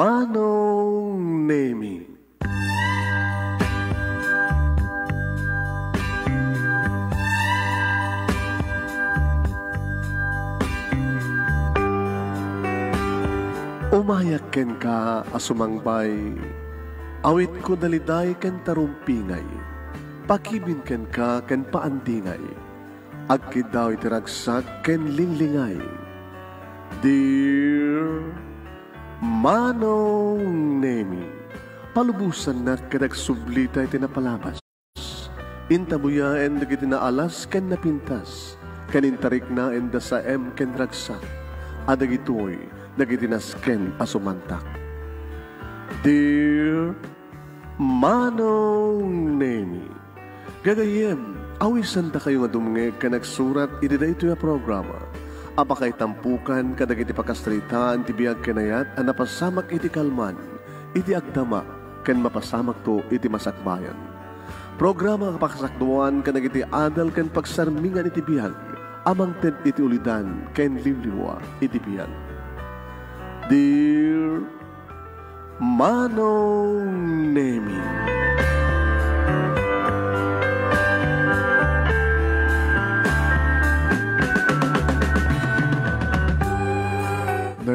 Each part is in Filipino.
Manong Nemy. Umayak ken ka asumangbay, awit ko daliday ken tarumpingay, pakibin ken ka ken paandingay, agkid daw itiragsak ken linglingay. Dear Manong Nemy, palubusan na kadagsublit ay tinapalabas. Intabuya en alas ken napintas, kanintarik na en dasaem ken ragsak, adagitoy nagitinasken asumantak. Dear Manong Nemy, gagayem, awisan ta kayo nga dumnge kanagsurat ididay ito yung programa. Apakay tampukan kadag iti pakastritaan tibiyag kenayat ang napasamak iti kalman, iti agdama, ken mapasamak to iti masakbayan. Programa kapakasakduan kadag iti adal ken pagsarmingan iti biyag, amang ted iti ulidan ken libliwa iti biyag. Dear Manong Nemy.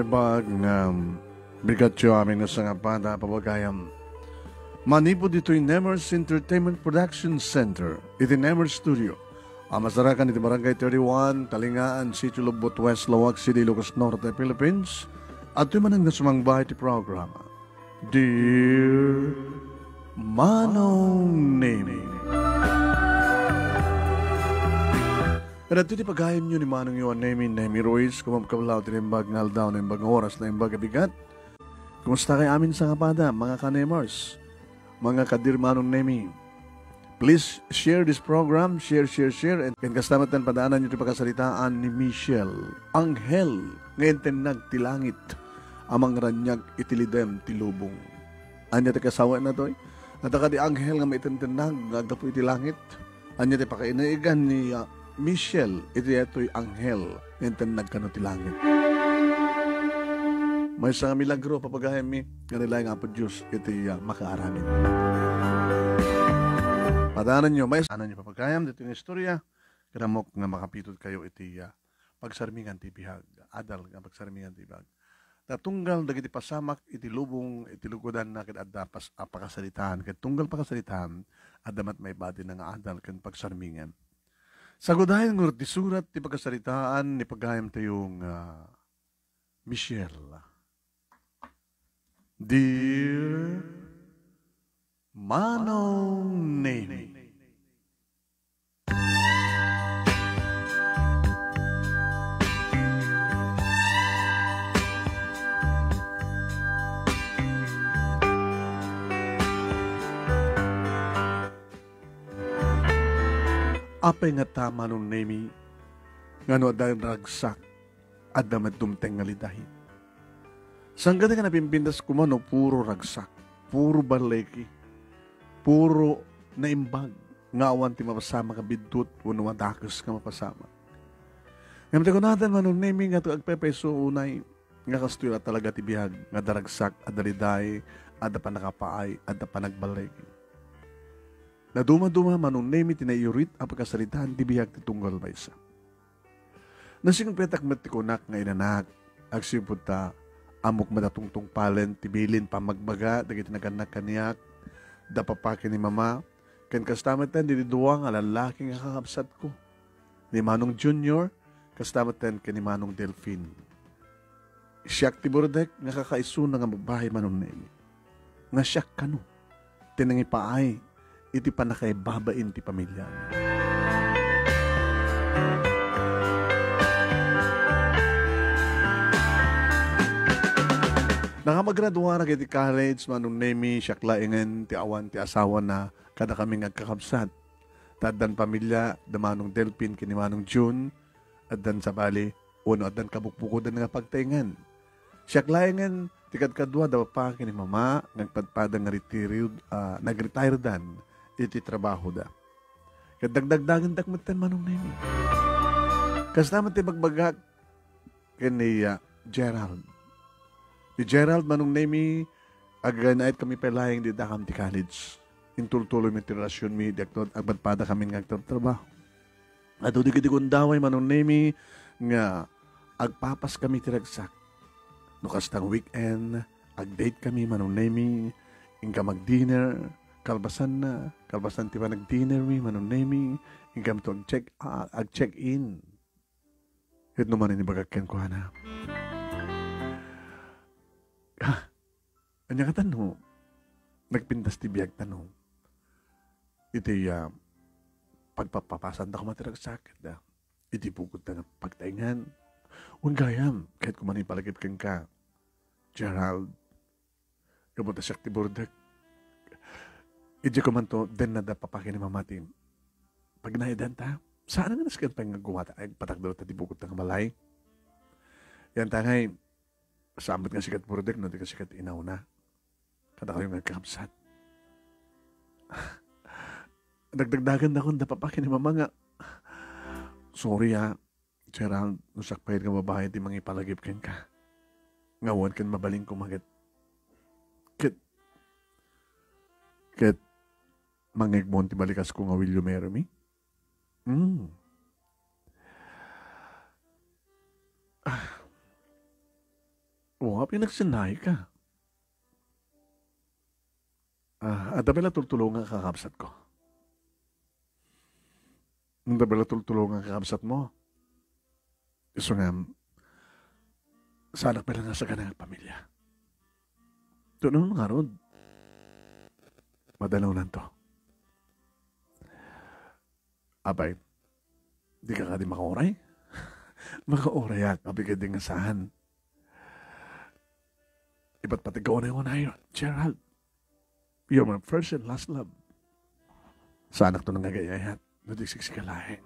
Bag bigatyo amin na sangapada pabagayam manipod dito'y Nemars Entertainment Production Center iti Nemars Studio amasarakan iti Barangay 31 Talingaan, Sitio Lubot West, Lawag City, Lucas Norte, Philippines at yung manang nasumangbahay iti programa Dear Manong Nemy. At ito di pagayam nyo ni Manong Yon Nemy, Nemy Ruiz, kumamkabalaw tinimbag na haldaw na imbag oras na imbag abigat. Kumusta kayo amin sa kapada, mga ka-Nemars, mga ka-Dear Manong Nemy. Please share this program, share, and kastamatan padaanan nyo di pagkasalitaan ni Michelle, Anghel, ngayon tenag tilangit, amang ranyag itilidem tilubong. Anya te kasawa na to'y, at ka di Anghel nga maitentenag, agapu itilangit, anya te pakainaigan ni Michelle, ito yato'y Anghel, enten nagkanot langit. May isang milagro, papagahemi, ganilay nga po Diyos, ito'y makaaramin. Padaanan nyo, may isang papagaham, dito yung istorya, karamok nga makapitod kayo, ito'y pagsarmingan tibihag, adal nga pagsarmingan tibihag. Tatunggal, dagiti pasamak, iti lubong, iti lugodan na kinadapas, apakasalitaan, katunggal pakasalitaan, adamat may badi na nga adal, kan pagsarmingan. Sagudahin ng urtisurat, di pagkasalitaan, ni pagayam tayong Michelle. Dear Manong Nemy. Apay nga tama nung Nemy, nga no aday ragsak, at damad dumteng ngalidahin. Sanggada ka napimpindas kumano, puro ragsak, puro baleki, puro naimbag, nga awan ti mapasama ka bidut, wano madakas ka mapasama. Ngayon ko natin manong Nemy, nga to agpepeso unay, nga kastuyla talaga tibihag, nga daragsak, adaliday, ada pa nakapaay, ada pa nagbaleki. Na dumaduma manong Nemy tinayurit ang pagkasalitaan di bihag titunggal ba isa. Nasing petak matikonak nga inanak, agsipod ta, amok matatungtong palen, tibilin pamagbaga, dagiti naganak kaniyak, dapapakin ni mama, ken kastamatan diniduwang alalaking kakakabsat ko, ni Manong Junior, kastamatan ken ni Manong Delphine. Siyak tibordek, nga kakaisun nga magbahay manong Nemy. Nga siyak kanu, tinangipaay, iti panakaibabain ti pamilya. Nakamagraduwa na iti college, manong Nemy, siya klaingan, ti awan, ti asawa na kada kami nagkakabsat. Taddan pamilya, da Manong Delphine, kini Manong June, addan sa bali, uno addan kabukbukodan nga pagtaingan. Siya klaingan, ti kadkadwa, da pa kini mama, nagpadpadang nag-retiredan, iti trabaho da. Kadagdagdagan takmatan manong Nemy. Kasama ti bagbagak kani Gerald. Ni Gerald Manong Nemy, agganait kami pelayang di Dakam di college. Intultuloy mi relasyon mi, diaktot agpadpada kami nga agtrabaho. At udikitikon daway Manong Nemy, nga agpapas kami tiragsak. Nukastang weekend, agdate kami Manong Nemy, ingka mag-dinner, kalbasan na, kalbasan tiba nag-dinner mi Manong Nemy, ingka mi to ag-check-in. Ito naman inibagakin ko, Hana. Anya ka tanong? Nagpintas tibiyag tanong. Iti pagpapapasan na kumatirag sakit. Iti bukod na pagtaingan. Huwag gayam, kahit kumanipalagip kang ka. Gerald, kapunta siya katibordak. Iti kumanto, den na da papakin ni mamatin. Pag naidan ta, saan nga nasikad pa yung guwata ay patakdalo tati bukod ng malay? Yan tangay, saambat nga sikat burdek, no di ka sikat inaw na. Kada ko yung nagkamsat. Nagdagdagan na akong napapakin ni mama nga. Sorry ha, Gerald, nusakpahit nga babae, di mangipalagip ken ka. Ngawan ken mabaling kumagat. Ket, mangigmon ti balikas ko nga will you marry me? Wap, pinagsinay ka. At dabila tultulong ang kakabsat ko. Ang dabila tultulong ang kakabsat mo. So nga, sana pala nga sa ganang pamilya. Doon nga ron. Madalaw lang to. Abay, di ka ka di makaoray? Makaoray at mabigay din nga saan. Iba't patigaw na yung anayon, Gerald. You're my first and last love. Saan ako nang gagayayat? Nadiksiksikalahing.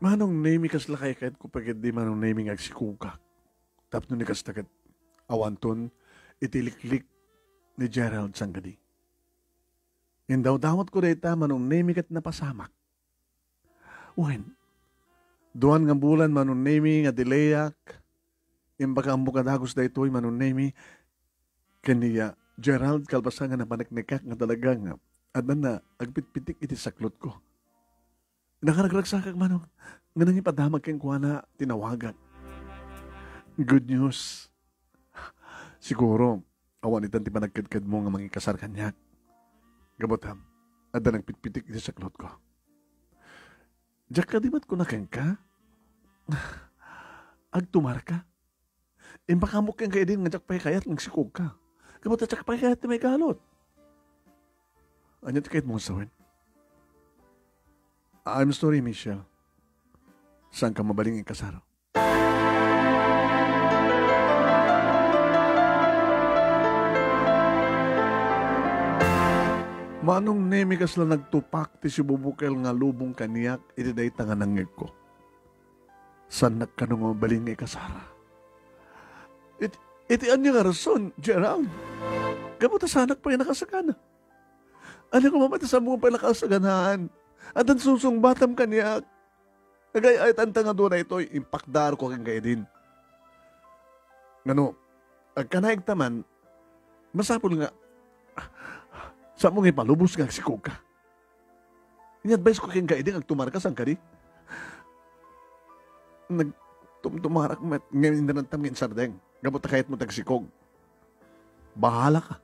Manong Nemy kasla kaya kahit kupagid di Manong Nemy nga agsikugak. Tapno ni kastagat awanton itiliklik ni Gerald sanggadi. Indaw-dawat ko dayta Manong Nemy kat napasamak. Uwin, duan nga bulan Manong Nemy nga dilayak, imbaga ang bukadagos daytoy Manong Nemy, kaniya Gerald kalbasa nga napaneknikak nga talaga nga, at na agpitpitik iti saklot ko. Nakaragragsakak Manong, nga nang ipadamag keng kuwana tinawagan. Good news. Siguro, awan itan ti panagkadkad mo nga mangikasar kanyak. Gabotam, at nagpitpitik iti saklot ko. Diyak ka, di ba't ko nakeng ka? Agtumar ka? Impakamok kang kaya din nga diyak pa'y kayat nagsikog ka. Gabot at diyak pa'y kayat na may galot. Anya't kahit mong sawin? I'm sorry, Michelle. Saan ka mabaling ikasar? Manong Nemy kasla nagtupak ti si bubukel nga lubong kaniyak iti day tanga nangeg ko. San nagkanong mabaling nga ikasara? Iti anya nga rason, Gerald. Kamuta sanak pa'y nakasagana. Ano ko mamatisam mo pa'y nakasaganaan? At ang susong batam kaniyak. Nagayayat ang tanga doon na ito'y impakdar ko kang kaya din. Ngano, agkanaig taman, masapol nga, sa mong ipalubos nga sikog ka. In-advise ko kayong kaiding agtumarkas ang kari. Nagtumtumarak met ngayon na nantam ngayon sardeng. Gabot na kahit mo tagsikog. Bahala ka.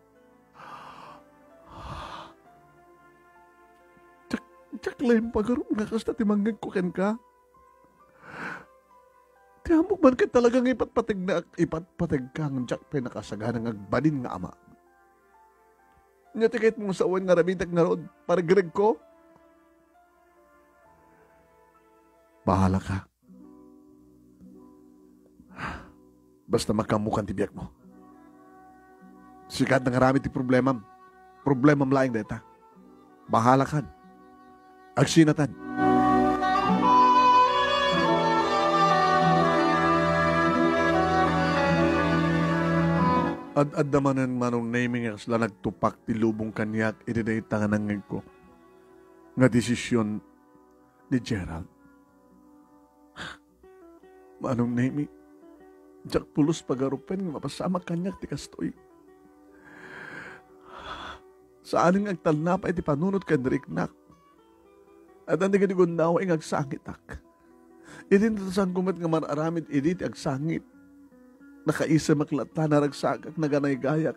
Tsak-tsaklaim pagarong nga kasta timanggag ko ken ka. Tihamog man ka talagang ipatpatig ka ng tsak-pay nakasaganang agbanin nga ama. Nyatikit mong sawan nga ramitag na road para greg ko. Bahala ka. Basta magkamukan tibiyak mo. Sikat na nga ramit yung problemam. Problemam laing deta. Bahala ka. Agsinatan. Ad-ad naman Manong Nemy nga sila nagtupak ti lubong kaniyak itidaita nga nangeg ko. Nga desisyon ni Gerald. Manong Nemy, jak pulos pagarupen nga mapasama kanya ti kastoy. Saan nga agtalnap ay ti panunod ka diriknak. At hindi ka di gunaw ay ngagsangitak. Itin tatasang kumat nga mararamid idit agsangit. Nakaisa maklata naragsagak naganay-gayak.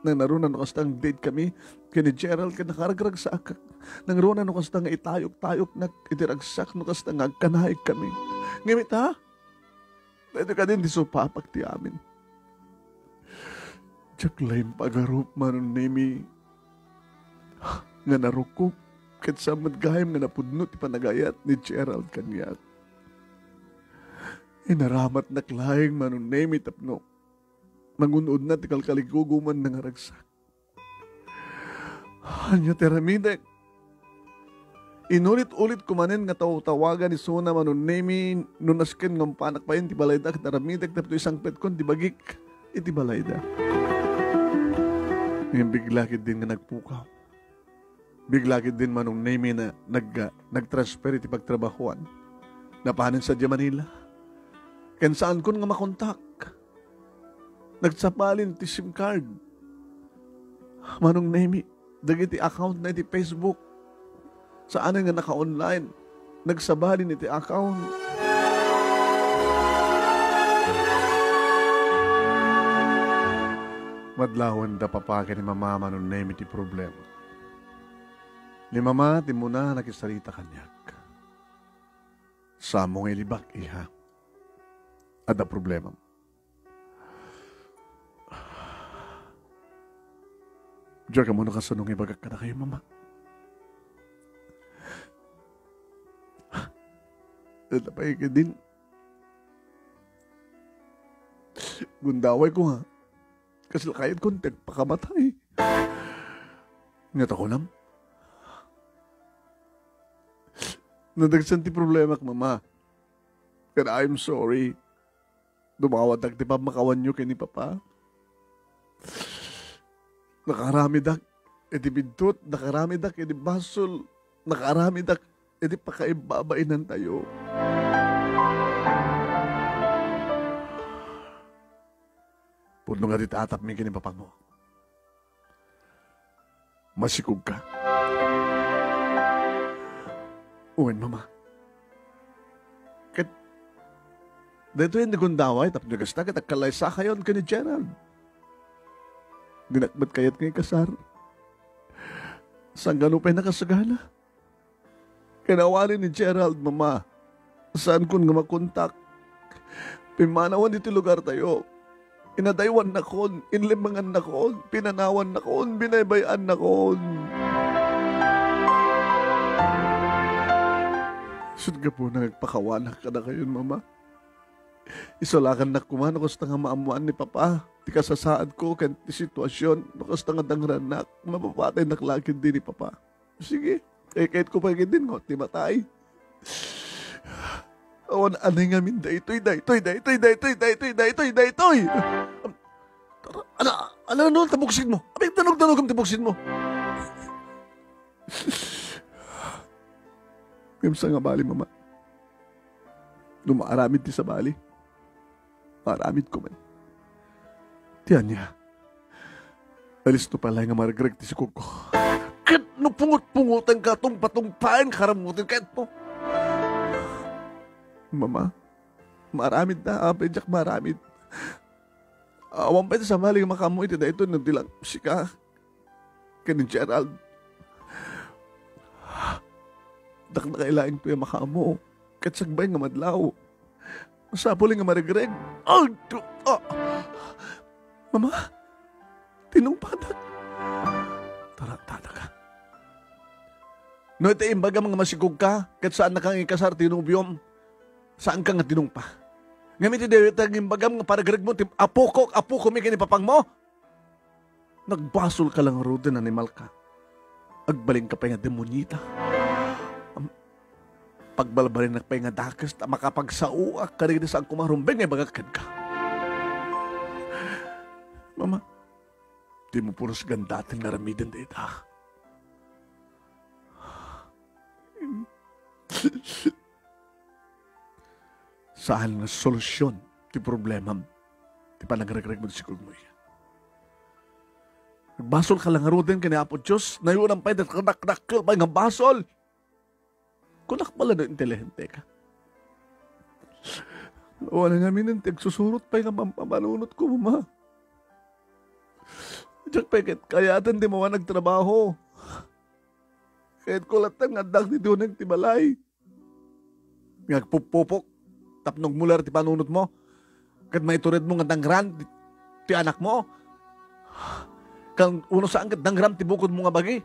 Nang narunan no kastang date kami, kini Gerald ka nakaragragsakak. Nang narunan no kastang itayok-tayok na itiragsak no kastang agkanahig kami. Ngimit ha? Pwede ka din disupapak ti amin. Tsaklaim pagarup Manong Nemy. Nga narukup, katsa madgayam nga napudno ti panagayat ni Gerald kanyak. Inaramat na klahing Manong Nemy tapno. Mangunod na tikalkaliguguman ng haragsak. Anya teramidek. Inulit-ulit kumanin nga tawagan ni Suna Manong Nemy nunasken ng panakpain tibalayda kataramidek tapno isang petkon tibagik itibalayda. Ngayon biglakid din nga nagpukaw. Biglakid din Manong Nemy na nag-transfer iti pagtrabahoan. Napahanin sa Manila. Ken saan kun nga makontak. Nagsapalin ti SIM card. Manong Nemy, dagiti account na iti Facebook. Saan nga naka-online, nagsabalin iti account. Madlawan da papakin ni Mama Manong Nemy ti problema. Ni Mama ti muna nakisarita kanyak. Samong ilibak iha. At da problema. Diyan ka muna kasanong ibagak ka na kayo, Mama. Natapay ka din. Gundaway ko nga. Kasi lakayat ko, nagpakamatay. Ngat ako lang. Nadagsan ti problema ka, Mama. And I'm sorry. Dumawadag ti pa makawan nyo kini Papa. Nakaramidak, edi bintut, nakaramidak, edi basol, nakaramidak, edi pakaibabainan tayo. Puno nga dito atap may kinipapang mo. Masikog ka. Uwin, Mama. Kat, dito yung nagundaway, tapos nagas na kitakalaysa kayon ka ni Gerald. Dinakbat kayat ngay kasar. Sangganupay nakasagana. Kinawarin ni Gerald, Mama. Saan kun nga makontak? Pimanawan dito lugar tayo. Inadaywan na kon, inlimangan na kon, pinanawan na kon, binaybayan na kon. Sud ka po nagpakawanak ka na kayon, Mama. Isalakan na kumano ko sa tanga maamuan ni Papa. Tika sa saad ko, kan ti sitwasyon, nakas tanga dangranak, mapapatay naklakid din ni Papa. Sige, eh, kahit ko pagin din ko, timatay. Awan, anay ngamin, daytoy. Ano, tabuksin mo? Abing tanog ang tabuksin mo. Gamsa nga bali, Mama. Dumaaramid ti sa bali. Maaramid ko man. Tiyan niya. Alis to pala nga maragreg ti si Kuko. Kat no pungot-pungutan ka tong patungpain karamutin kahit po. Mama, maaramid na. Apedyak maaramid. Awang pwede sa mali nga makamuhi ti dahito nang dilang sika. Kanin Gerald. Dak na kailain ko yung makamuhi. Katsagbay nga madlaw. Masapuli nga marigreg. Oh, Mama, tinong padak. Tarantana ka. No, ito imbaga mga masikog ka. Kat saan na kang ikasar tinubiyom. Saan ka nga tinong pa? Ngamit ito yung imbaga mga paragreg mo. Apo ko may kinipapang mo. Nagbasol ka lang rude na animal ka. Agbaling ka pa yung demonyita. Pagbalbalin na pa'y nga dakas na makapagsao at karigin saan kumarumbeng ay bagakad ka. Mama, di mo puros gandatin na ramidan dito ha. saan nga solusyon ti problemam ti panagreg-reg mo si Kugmoy. Basol ka lang arutin kani Apo Diyos, nayunan pa'y nakakakakil pa'y nga basol. Kunak pala na intelihente ka. Wala nga mininteg, susurot pa'y nga mamanunot ko, mama. Diyak pa'y kayatan di mawa nagtrabaho. Kahit kulatang adak ni Dunag ti balay. Ngagpupupok, tapnog mular ti panunot mo. Kat maiturid mo nga dangran ti anak mo. Kang uno saan kat dangran ti bukod mo nga bagi.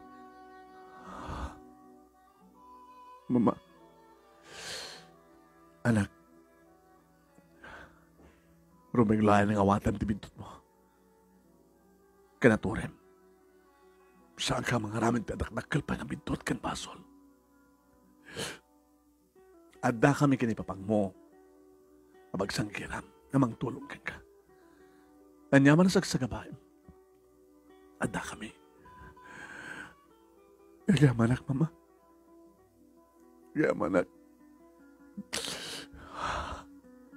Mama, anak, rumiglaan ng awatan ti bintot mo. Kanaturem, saan ka mangaraming ti adakdakkel pa ng bintot kan basol? Adda kami kinipapang mo, abagsang kiram, namang tulong ka. Anyaman na sagsagabaim, adda kami. Anyaman na, mama. Gamanak.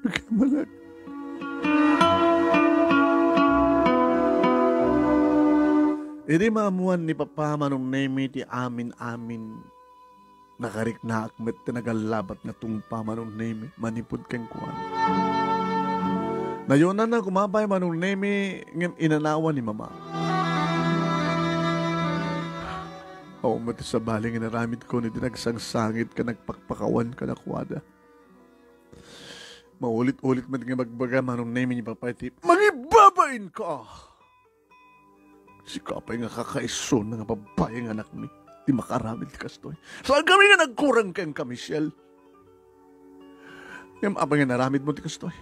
Gamanak. Iri maamuan ni Papa Manong Nemy ti amin-amin. Nakarik na akmet tinagalabat na tung Manong Nemy manipod keng kuwan. Nayunan na kumabay Manong Nemy ngem inanawan ni Mama. O mati sa baling inaramid ko ni dinagsang-sangit ka nagpakpakawan ka nakwada. Maulit-ulit man nga magbaga Manong Nemy ni Papa iti, mangibabain ka! Si Kapay nga kakaisun ng babayang anak ni, di makaramid ka stoy. Saan kami nga nagkurang kayong ka, Michelle? Ngayon abang inaramid mo ti kastoy.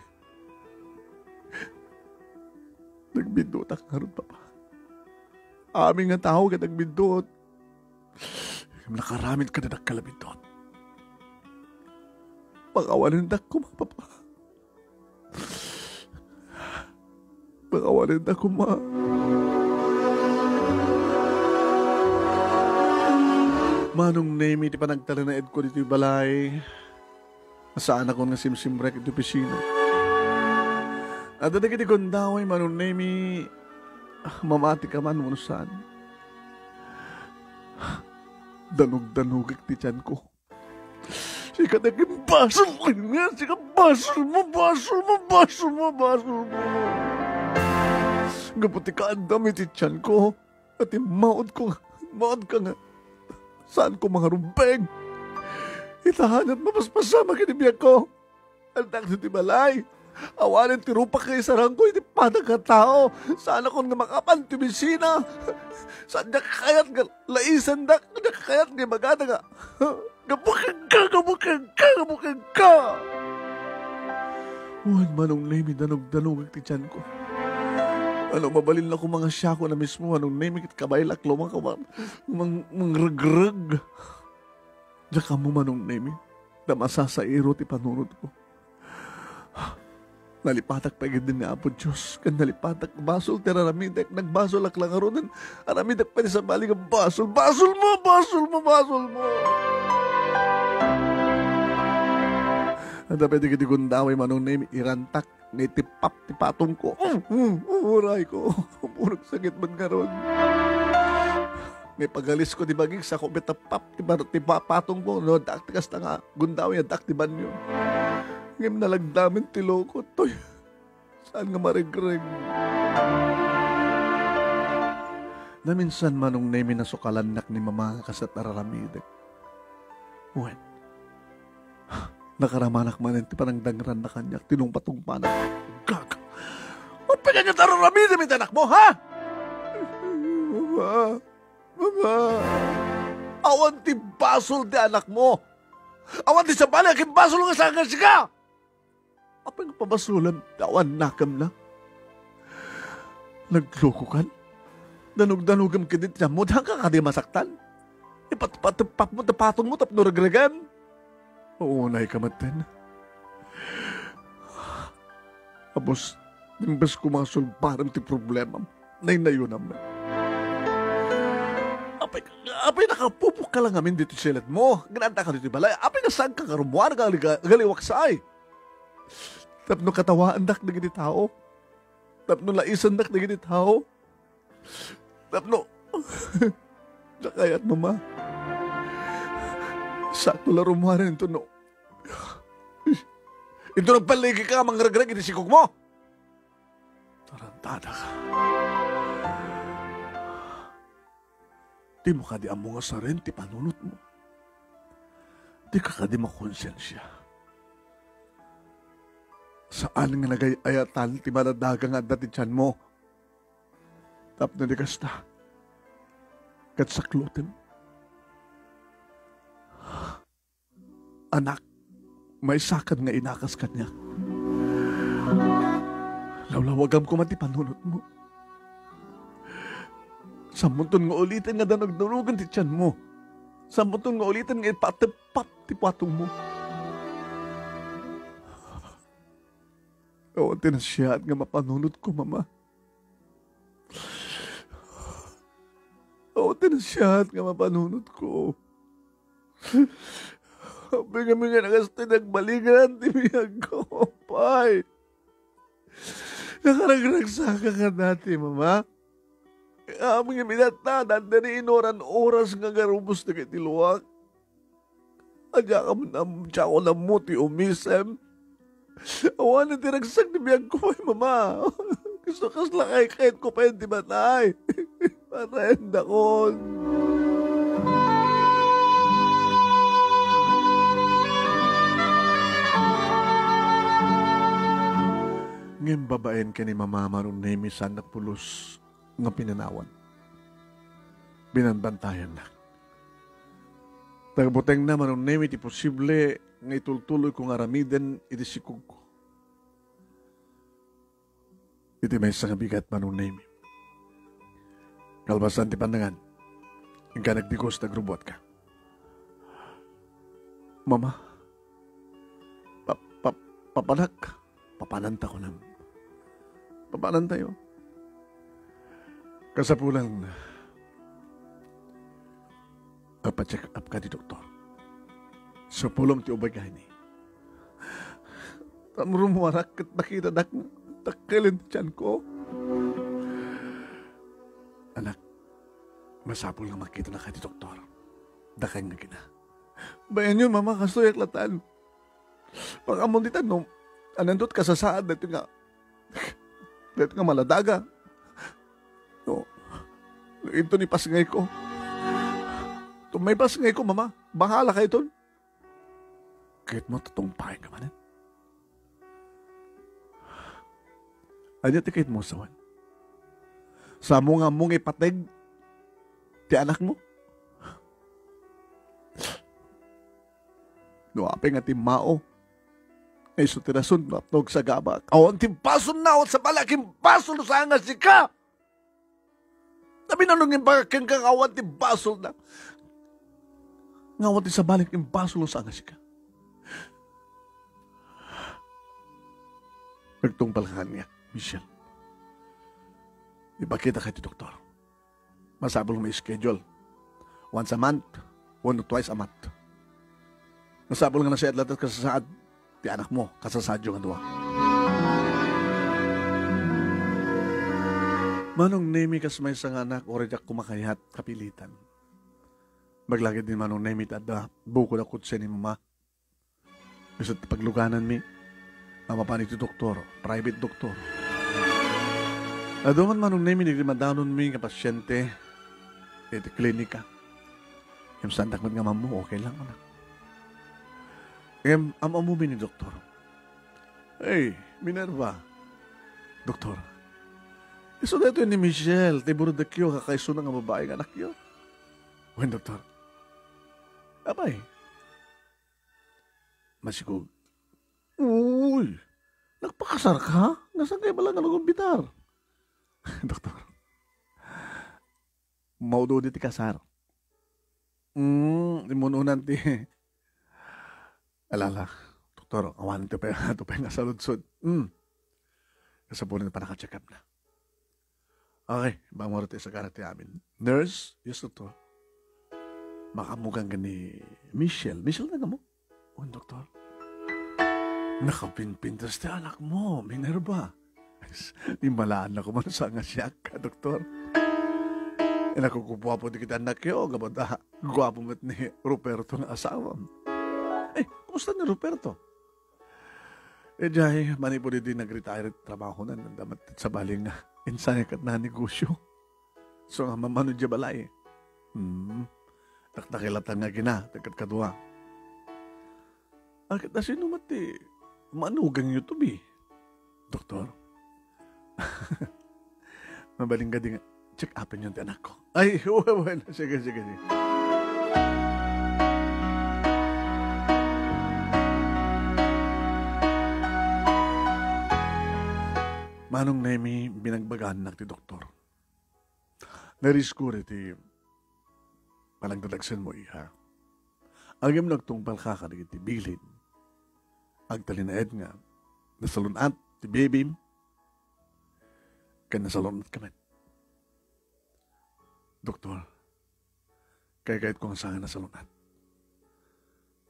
Nagbindot ang harun, Papa. Aming nga tao ka nagbindot. Nakaramid ka na nagkalamid doon. Pakawanin na ko, mga papa. Pakawanin na ko, ma. Manong Nemy, di pa nagtala na ed ko dito yung balay. Masaan ako nga simsimrek ito pisino. At nagkiti kong daway, Manong Nemy, mamati ka man, munusan. Danug-danugik ti tiyan ko. Sika naging basol ko nga. Sika basol mo. Gaputi ka ang dami ti tiyan ko. At imaod ko nga. Maod ka nga. Saan ko mga rumpeng? Itahan at mapaspasama kinibiyag ko. Andak na ti balay. Awanin ti rupa kay sarang ko. Iti patag ka tao. Saan ako nga makapan ti bisina. Saan niya kakayat nga laisan na kakayat nga maganda nga. Gabukag ka! Uwan Manong Nemy, danog-danog ti tiyan ko. Ano, mabalin na ko mga siyako na mismo, Manong Nemy, kabaylak, lumang kawan, mangrag-rag. Diyak ka mo, Manong Nemy, na masasairo ti panunod ko. Nalipatak pa agad din nga Apo Diyos. Kan nalipatak basol, tira ramidek. Nagbasol ak lang arunan. Aramidek pa sa bali ng basol. Basol mo! At pwede kiti kong daway Manong Nemy, irantak, nitipap-tipatong ko. Uray ko. Purong sakit man karon. May pagalis ko di bagig sa kubitapap, tipatong ko. No, daktikas na nga. Gundaway, daktiban nyo. Ngayon nalagdamin tilo ko, toy. Saan nga marigreg? Naminsan Manong Nemy nasukalanak ni Mama kasat araramidek. Uwan. Nakaramanak man ang tipanang dangran na kanyak, tinungpatong panak. Gag! Ang pinagyan araramidek may tanak mo, ha? Mama! Awan ti basol di anak mo! Awan di sa balik, aking basol nga saan nga sika! Apang pabasulan, awan nakam na. Nagloko kan? Danug-danugam kinit niya mo, dahang ka di masaktan. Ipatupatupap mo, tapatong mo, tapnuragregan. Uunay ka matin. Abos, imbes kumasulbaram ti problema, nainayunam na. Apay nakapupok ka lang amin dito silat mo. Gananta ka dito balay. Apay nasaan ka karumuan, galiwak saay. Tapno katawaan dak dagiti tao. Tapno laison dak dagiti tao. Tapno nakayat mama. Sakto laro mo rin ito no. Ito nang paligi ka, mangrag-rag, inisikog mo. Tarantada ka. Di mo ka di among asarin, di panunot mo. Di ka ka di makonsensya. Saan nga nagayayatan, timaladagang at natityan mo? Tap na di kasta. Kat saklutin. Anak, may sakad nga inakas kanya. Lawlawagam ko man ti panunot mo. Samuntun nga ulitin nga danagdurugan ti tiyan mo. Samuntun nga ulitin nga ipatipat ti patong mo. Awan tinasyaat nga mapanunod ko, mama. Awan tinasyaat nga mapanunod ko. Habi kami nga nagasti nagbaligan, tibiyag ko, pay. Nakaragragsaka ka dati, mama. Aming minata, dandari inoran oras nga garubos na kitiluwak. Adya ka mo na tsako na muti umisem. Awan na tiragsak ni biyag ko ay mama. Gusto kas lang ay kahit ko pa yun di matay. Matayin dakon. Ngayon babaen ka ni Mama Manong Nemy sa nagpulos ng pinanawan. Binanbantayan na. Tagabuteng na Manong Nemy ti posible nga itultuloy kong aramiden iti sikog ko. Iti may isang bigat Manong Nemy. Kalbasan ti pandangan, hingga nagdikos nagrubot ka. Mama, papanak ka. Papananta ko lang. Papanan tayo. Kasapulang, papacheck up ka di doktor. So, pulong ti ubay kahini. Tamrumuarak kat nakita dak takilin ti tiyan ko. Anak, masapul nga makita na ka ti doktor. Dakang nga kina. Bayan yun, mama, kastoyak latan. Pakamunditan, no, anandot ka sa saad, dito nga maladaga. No, ito ni pasngay ko. Ito may pasngay ko, mama. Bahala kayo ton. Kahit mo, totoong paing ka manan. Anya ti kahit mo sawan. Sa mga mong ipateg ti anak mo. Nuapin nga ti mao. Ay sutirasun, matnog sa gaba. Kawan ti pason na sa malaking pason sa angas ka. Nabi nanungin baka kang kawan ti pason na. Ngawan ti sa malaking pason sa angas ka. Nagtungpalhan niya, Michelle. Ipakita ka ti doktor. Masabol may schedule. Once a month, one or twice a month. Masabol nga na siya atlatat kasasaad ti anak mo, kasasadyo nga duwa. Manong Nemy kas may isang anak o rejak kumakayahat kapilitan. Maglagid din Manong Nemy tada bukod akot siya ni mama. Isa't pagluganan mi. Mamapanik ti doktor, private doktor. Aduman Manong Nemy nagrimadanon mi nga pasyente iti klinika. Yung sandak man nga mamu, okay lang anak. Yung amamumi ni doktor. Hey, Minerva. Doktor, iso na ito ni Michelle, tiburo da kyo, kakaiso na nga babaeng anak kyo. When, doktor? Abay. Masigog. Uy, nagpakasar ka? Nasaan kayo pala nalagong bitar? Doktor, maudo di ti kasar. Imununan ti. Alala, doktor, awan ti pa yung nasaludsod. Kasabunin na pa nakacheck up na. Okay, bangwara ti isagara ti amin. Nurse, yes doktor. Makamugang ka ni Michelle. Michelle na nga mo? Doktor. Nakapinpintas na anak mo, Minerva. Imalaan ako man sa nga siya ka, doktor. E nakukupuha po di kita nakyo, gabata, guwapo met ni Ruperto na asawam. Eh, kumusta ni Ruperto? Eh, dahil mani po din nag-retire at trabaho na nandamat sa baling na insanyakat na negosyo. So nga mamano dya balay. Taktakilatan nga gina, tagkatkadwa. Akit na sinumati, manugang nyo to be, doktor. Mabaling ka din nga. Check upin yun, anak ko. Ay, wala. Sige, sige. Manong Nemy, binagbagaan na ti doktor. Nariskure ti palagdadagsan mo, iha. Agam nagtungpal kakaligit ti bilin. Agtalinaed nga, nasalunat ti bibim, kan nasalunat kamet. Doktor, kaya kahit kung saan na salunat,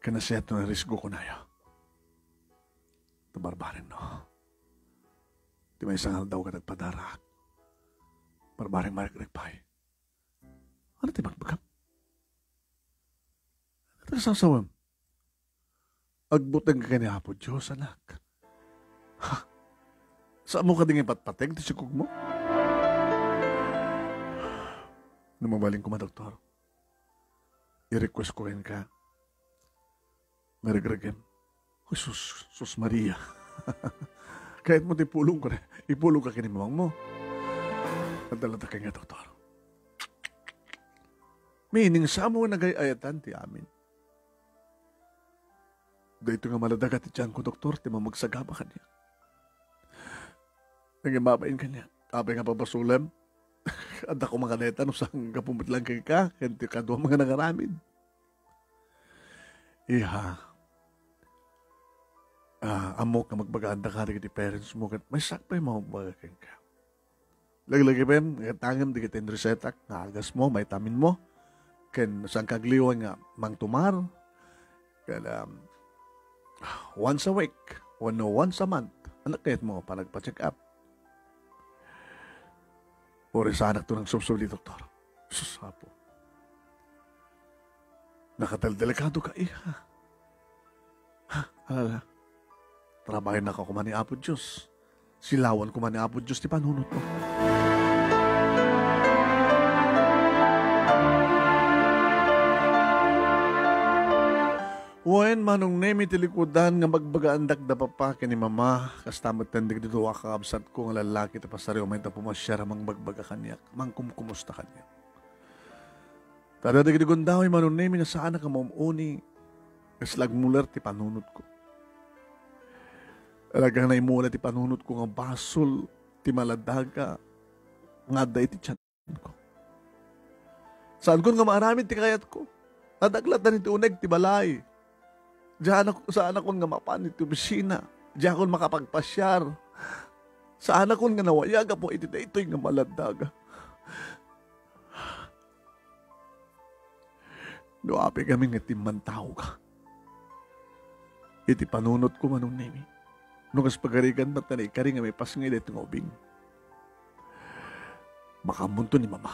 kanasiyat na risgo ko na yun. Tabarbarin, no? Di may isang daw ka nagpadarak. Barbarin marikrekpay. Ano ti magbagam? At sasawam, agbutang ka kanya po, Diyos, anak. Ha? Saan mo ka ding ipatpateng ti sikog mo? Namabaling ko ma, doktor. I-request ko rin ka. Marigregem. Jesus, Sus Maria. Kahit mo tipulong ko na, ipulong ka kinimawang mo. Nadalata ka nga, doktor. Meaning, sa mo nagayayatan ti amin. Dito nga maladagat ti tiyan ko, doktor, ti mamagsagaba ka niya. Nangimabain ka niya. Kapay nga pabasulam. At ako mga neta, nusang kapumit lang kayo ka, kanti ka doon mga nangaramin. Iha, amok na magbaganda ka rin kiti parents mo, may sakpay magbaganda ka. Lagi-lagi pa yun, katangam di kita yung resetak, naagas mo, may tamin mo, kan nusang kagliwan nga, mang tumar, once a week, once a month, anak kahit mo, pa nagpa-check up. Pore sa anak to ng subsuli, doktor. Susapo. Nakataldelikado ka, iha. Ha? Trabahin na ka kumani Apo Diyos. Silawan kumani Apo Diyos, di panunot mo. When Manong Nemy tilikudan nga magbagandak da papa ni mama kastamot tandig dito wakakabsat ko nga lalaki tapos sariyo may tapumasyara mang bagbaga kanya mang kumkumusta kanya. Tadadig digon daw ay Manong Nemy na saan ka mamuni kaslag mular ti panunot ko. Alagang naimula ti panunot ko nga basol ti maladaga nga day ti tiyan ko. Saan ko nga maaramid ti kayat ko? Nadaglat na nito uneg ti balay. Saan akong nga mapanit yung bisina. Diyan akong makapagpasyar. Saan akong nga nawayaga po itita ito'y nga maladaga. Doapi kami nga timantaw ka. Iti panunot ko Manong Nemy. Nukas pagarigan ba't na ikari nga may pasngay dito ng obing. Makamunto ni mama.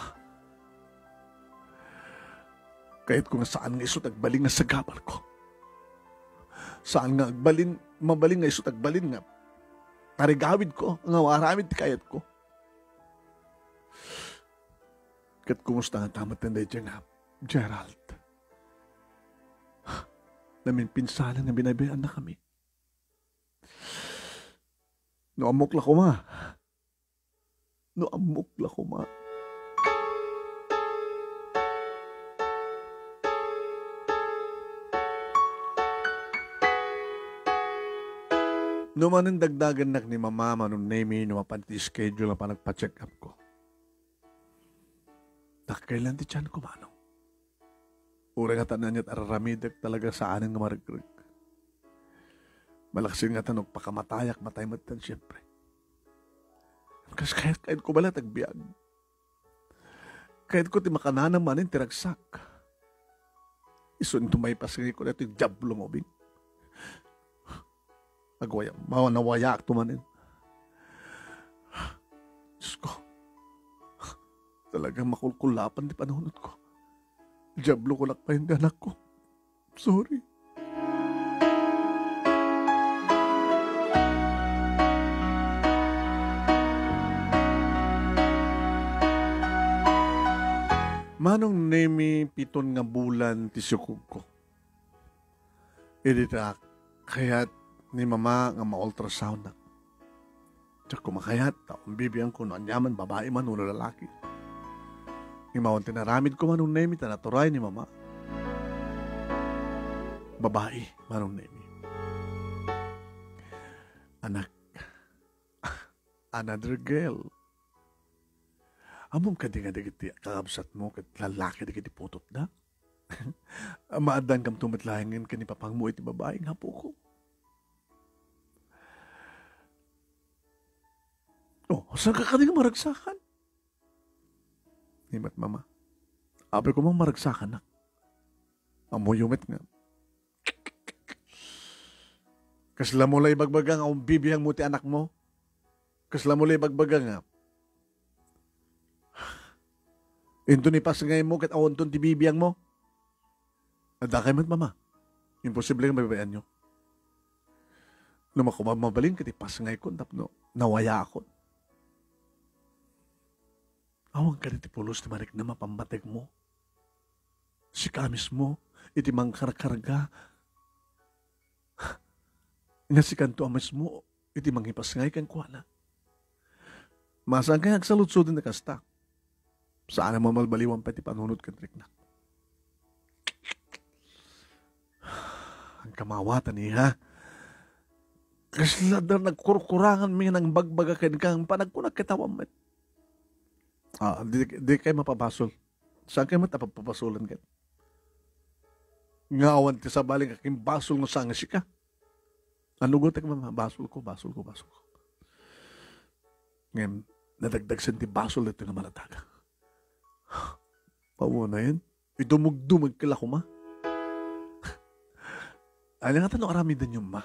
Kahit kung saan nga iso nagbaling na sa gabal ko. Saan nga agbalin, mabaling nga iso tagbalin nga. Tarigawid ko, nga waramid kayat ko. Kat kumusta nga tamat na dahil nga, Gerald. Namin pinsalan nga binabihan na kami. No amok la ko ma. Numanin dagdagan nak ni mama Manong Nemy numapanti schedule na pa nagpa-check up ko. Takailan ti tiyan ko manong. Ura nga tanan niya't araramidak talaga saan nga marigreg. Malaksin nga tanog pakamatayak matay-matan siyempre. Kasi kahit ko bala tagbiag. Kahit ko ti makananang manin tiragsak. Isun tumay pasingin ko na ito yung jablo mobing. Nagwaya, nawayak tumanin. Diyos ko, talagang makulkulapan di panahonot ko. Diablo ko lakpahin di anak ko. Sorry. Manong Nemy, 7 nga bulan ti sukog ko. Iditak, kayat ni mama nga ma-ultrasound na. Tsak kumakayat, taong bibiyang ko naanyaman, babae man o lalaki. Imaon tinaramid ko Manong Nemy, tanaturay ni mama. Babae, Manong Nemy. Anak, another girl. Among kadingadigiti kakabsat mo kat lalaki digiti putot na. Maadan kam tumitlahingin ka ni papang mo iti babae nga po ko. Oh, saan ka kadingang maragsakan? Himat mama, apay ko mang maragsakan na. Amo yumit nga. Kasla mo lay bagbaga nga bibiyang mo ti anak mo. Kasla mo lay bagbaga nga. Ito ni pasangay mo kat awon ton ti bibiyang mo. Adakay man mama. Imposible nga mabibayan nyo. Nung makumabaling kat ipasangay ko, tapno, nawaya ako. Awang ka rin ti pulos ni marik na mapambateg mo. Si kamis mo, iti mangkarkarga. Nga si kanto amas mo, iti mangipasangay kang kuana. Masang kayang salutso din na kastak. Saan ang mamalbaliwan pati panunod kang triknak. Ang kamawatan niya. Kasladar nagkurkurangan mi ng bagbaga kang panagkunag kitawan met. Ah, di kayo mapapasol. Saan kayo matapapapasulan ka? Ngawan ti sabaling aking basol ng sangas ka. Ano gotek mama? Basol ko. Ngayon, nadagdagsan ti basol dito ng malataga. Pawa na yun. Idumugdumag kala ko, ma. Alam nga tanong, arami din yung ma.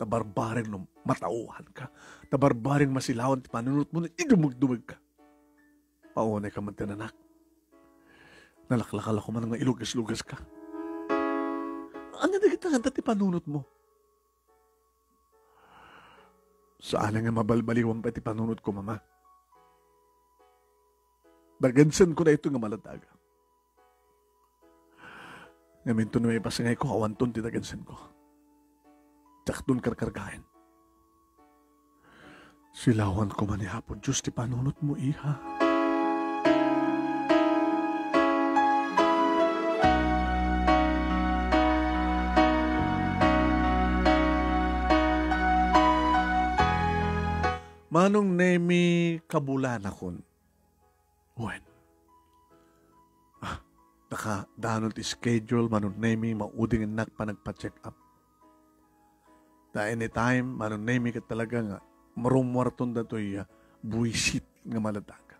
Tabarbaring nung matauhan ka. Tabarbaring masilawan, panunot mo na idumugdumag ka. Pawa na ka man tinanak. Nalaklakal ako man nga ilugas-lugas ka. Ano na kita nga dati panunot mo? Saan nga mabalbaliwan pati panunot ko, mama? Dagansan ko na ito nga malataga. Ngamin to na may pasangay ko, awan ton titagansan ko. Tsak ton karkargain. Silawan ko man ihapon, Diyos, di panunot mo, iha. Manong Nemy, kabulan akon. When? Nakadanot ischedule, Manong Nemy, mauding inak pa nagpa-check up. Da anytime, Manong Nemy, ka talaga nga, marumwarton da to'y buwisit nga malataga.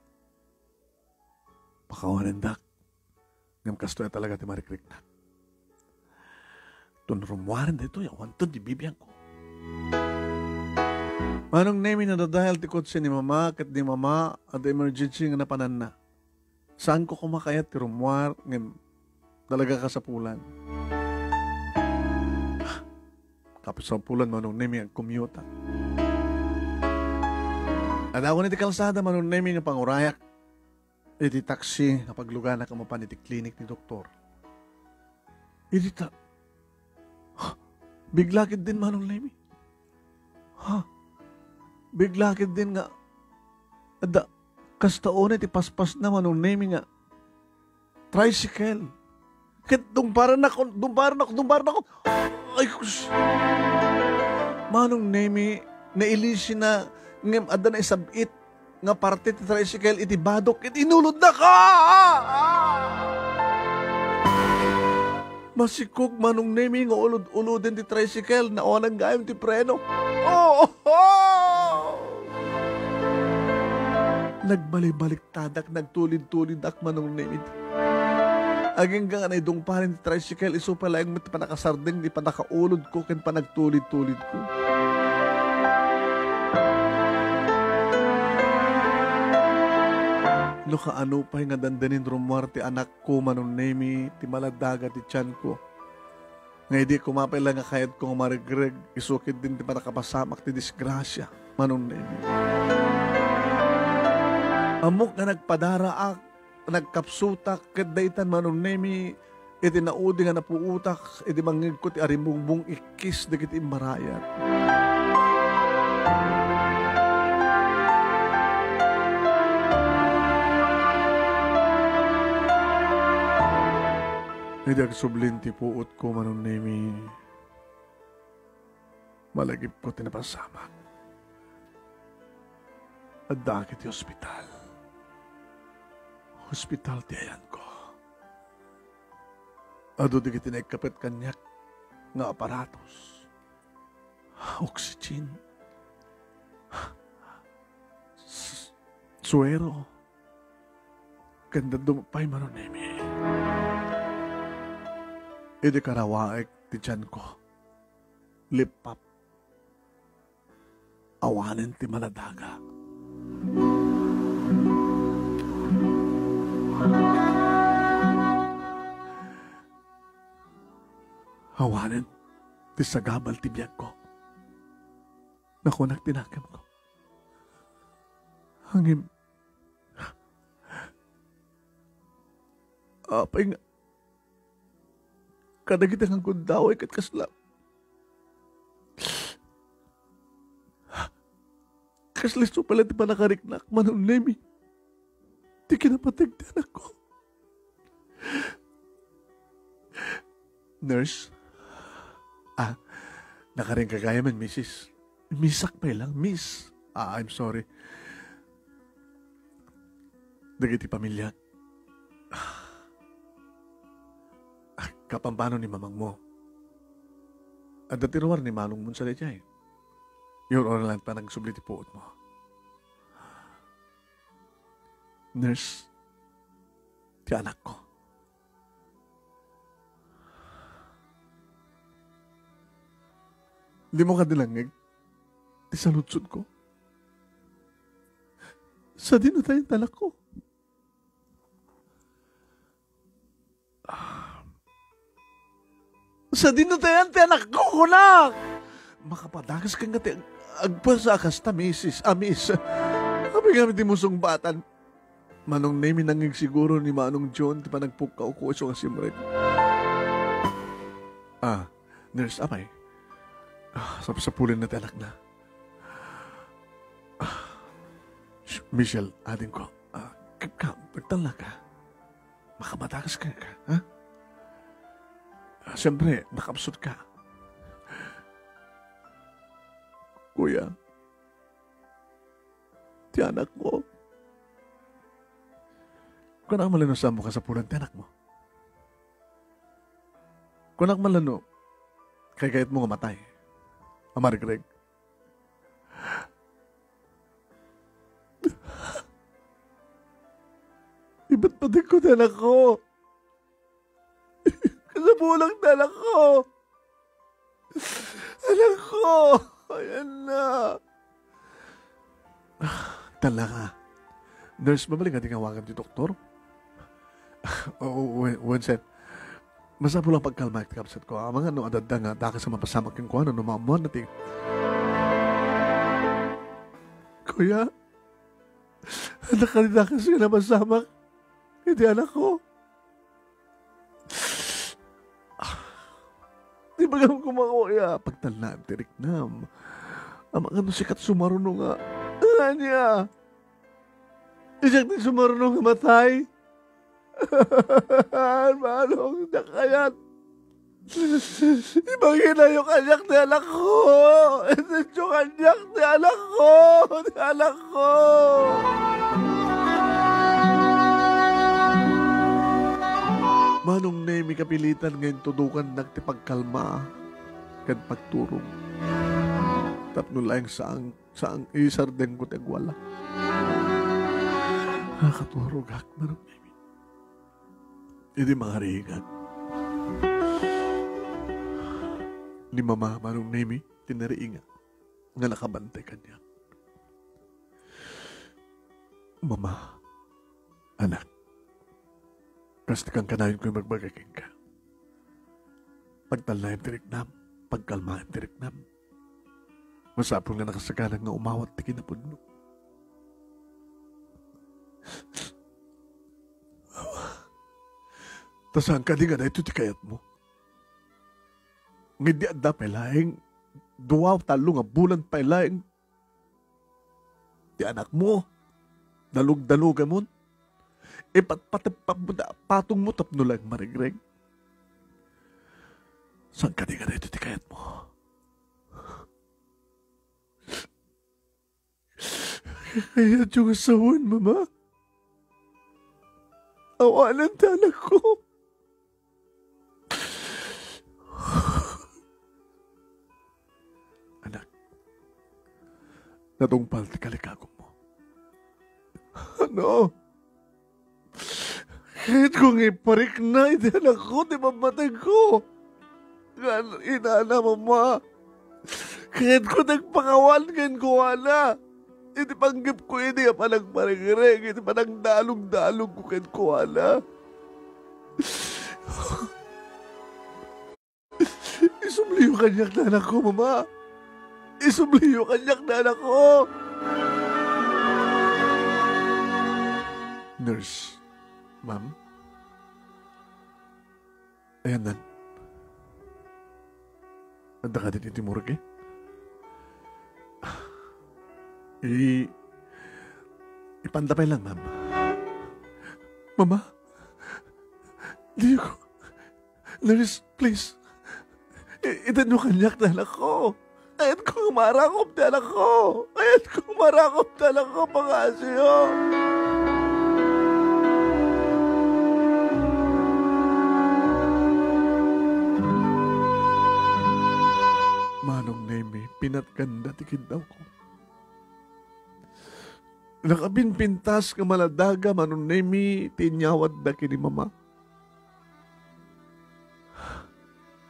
Pakawanan dak, ngamkas to'y talaga ti marikrik na. Tunrumwaran da to'y, awanton di bibiyang ko. Manong Nemy, nadadahil tikot siya ni mama, kat ni mama, at emergency nga napanan na. Saan ko kumakayat, tirumwar, ngayon, talaga ka sa pulan. Kapit sa pulan, Manong Nemy, ang kumyuta. At ako niti kalsada, Manong Nemy, nga pangurayak, iti taxi, napagluga na kamapan, iti klinik ni doktor. Iti ta, biglakid din, Manong Nemy. Biglakid din nga, ada, kastaon iti paspas na Manong Nemy nga, tricycle. Kit, dumparan ako. Ay, kus. Manong Nemy, nailisi na, ngem, ada na isabit, nga parte ti tricycle, iti badok, iti inulod na ka! Masikog, Manong Nemy, nga ulod-ulodin ti tricycle, naonang gayam ti preno. Nagbalay-balik tadak, nagtulid-tulid ak Manong Nemy. Agenggang na idong parin tricycle iso pala yung panakasarding di panakaulod ko ken panagtulid-tulid ko. No kaano pa nga dandanin rumwar ti anak ko Manong Nemy ti maladaga ti tiyan ko. Nga hindi ko mapailang nga kayat kong marigreg isukid din ti panakapasamak ti disgrasya Manong Nemy. Amok nga nagpadaraak nagkapsutak ket daytan Manong Nemy iti naudi nga napuutak iti mangeg ko ti arimbungbong ikis dagiti imbarayat. Iti agsublin ti puot ko Manong Nemy malagip ko ti napasamak adda ket ti ospital. Hospital ti ayan ko. Adu di kiti naikapit kanyak nga aparatos. Oxygen. Suero. Ganda dumapay Manong Nemy. Idi karawaik ti tiyan ko. Lipap. Awanin ti maladaga. Hawanan ti sagabal ti biyag ko nakunak tinakam ko hangim apay nga kadagit ang kundaw ay katkaslap kasliso pala ti panakariknak Manong Nemy ti kinapatag ti anak ko. Nurse, nakaring kagayaman, Mrs. Misak pa lang, Miss. I'm sorry. Dagiti pamilya. Kapampano ni mamang mo. At datiruar ni Manong Mun sa lejay. Your Honor, lang pa nagsubli ti puot mo. Nurse, ti anak ko. Di mo ka dilangig di sa lutsod ko. Sa dinatay ang talak ko. Sa dinatay ang talak ko, kunak! Makapadagas kang gati agpasakas ta, misis, amis. Habang kami di musong batan, Manong Nemy nangig siguro ni Manong John di pa nagpukaw ko iso kasimret. Nurse, apay. Sapulin na ti anak na. Michelle, adin ko. Pagtala ka. Makamatakas ka ka. Siyempre, nakapsod ka. Kuya, ti anak mo. Kung nakamalanosan mo ka sa pulan ti anak mo. Kung nakamalano, kay kahit mo kamatay. Amar Greg. Iba't patig ko na lang ko. Kasabulang na lang ko. Anak ko. Ayan na. Talaga. Nurse, mabalik natin kawagan ti doktor. Wenset. Masapo lang pagkalma at kapsat ko. Ang mga no, adadda nga, daka sa mapasamak yung kuhanan, no, maamuan natin. Kuya, anak ka rin na kasi na masamak. Hindi anak ko. Di ba gano'n kumakuya? Pagtalaan, tiriknam. Ang mga no, sikat sumaruno nga. Anya! Isak din sumaruno nga matay. Manong nakayat. Ibangin na yung kanyak ni anak ko. Ito yung kanyak ni anak ko. Ni anak ko. Manong Nemy kapilitan ngayon tudukan nagtipagkalma kan pagturong. Tapnulayang saang isar din ko tegwala. Nakaturog hak Manong Nemy. Hindi makaringan. Ni Mama Manong Nemy, tinariingan nga nakabantay kanya. Mama, anak, prastikan kanayon ko'y magbagaking ka. Pagtalnayan tiriknam, pagkalmahan tiriknam. Masapong nga nakasagalang nga umawat na kinapudno. Tasang ka nga na ito tikayat mo. Ngidi adda pailaing, duwaw talo nga bulan pailaing. Di anak mo, dalug-dalugan mo. Patong mo tapnulang marigreg. Saan ka nga na ito tikayat mo? Kaya yung asawan, Mama. Awalan talag ko. Anak, natungpal na kalikagong mo. Ano? Kahit kung iparik na, hindi anak ko, di mamatay ko. Inaana, Mama. Kahit kung nagpangawal, ngayon ko wala. Iti panggip ko, hindi ka palang marigireng. Iti palang dalong-dalong ko ken kuala. Isumliyo kanyak na anak ko, Mama. Isumliyo kanyak na anak ko. Nurse, Ma'am. Ayan nan. Anda ka din iti morgue? Ipandapay lang, Ma'am. Mama, Diego, nurse, please. Itanyo kanyak na anak ko. Ayat kong marakop na anak ko. Ayat kong marakop na anak ko, Pangasyo. Manong Nemy, pinatganda tikid daw ko. Nakabinpintas ka maladaga, Manong Nemy, tinyawad na kini Mama.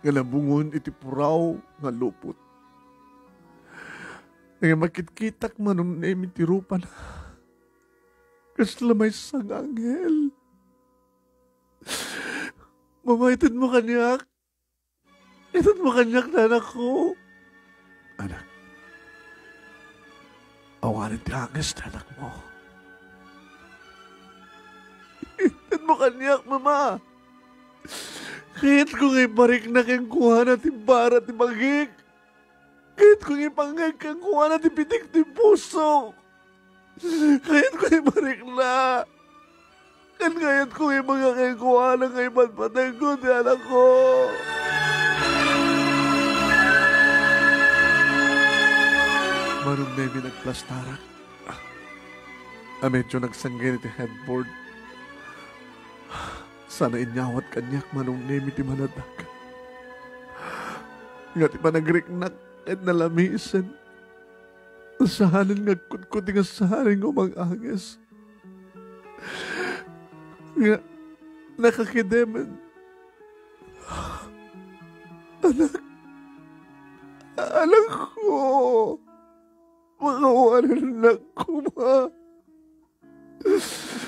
Ngalabungon itipuraw nga lupot. Nagamakitkita ka, Manong Nemy, tirupa na. Kasla may sang Anghel. Mama, itad mo kanyak. Itad mo kanyak na anak ko. Anak. Awarin tiangis na anak mo. Itan mo kanyak, Mama. Kahit kung iparik na kang kuha na timbara timagik. Kahit kung ipangag kang kuha na tipitik timpuso. Kahit kung iparik na. Kahit kung iparik na kang kuha na kay patpatay ko di anak ko. Manong Nemy nagplastara. Medyo nagsanggay iti headboard. Sana inyawat kanyak, Manong Nemy ti manadaga. Nga ti panagriknak at nalamisan. Asahanin nga kutkut nga sahanin nga umang-angis. Nga nakakidemen. Anak, anak ko. Makawalan lang ko, Ma.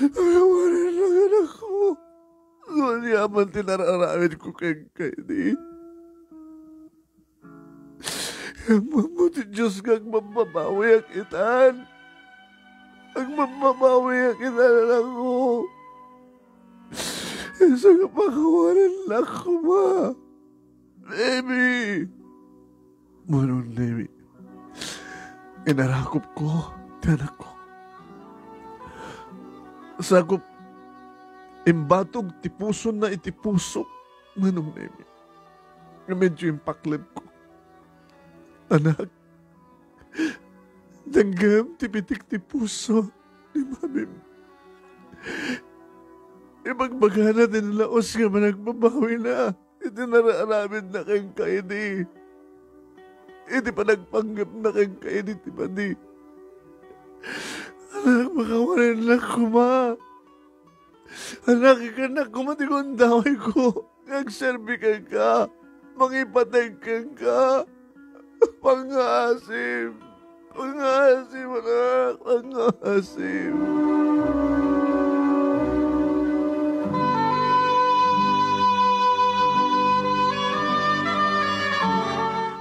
Makawalan lang, anak ko. Doon yaman tinararamid ko kayong kainin. Ang mamuti Diyos kang mababawi ang itan. Ang mababawi ang itan, anak ko. Isa ka makawalan lang ko, Ma. Nemy! Manong Nemy. Inarakop ko, tiyanak ko. Sakop, imbatog, tipuson na itipusok, Manong Nemy. Medyo impaklib ko. Anak, danggam, tipitik, tipuso, ni Mami. Ibagbagana din laos nga managbabawi na. Itinararamid na kayong kaini. Hindi pa nagpanggap na kang kainit, di ba di? Anak, makawalan lang ko, Ma. Anak, anak, kumating ko ang daway ko. Nagservikan ka. Mangipatay ka. Pangasim. Pangasim, anak. Pangasim.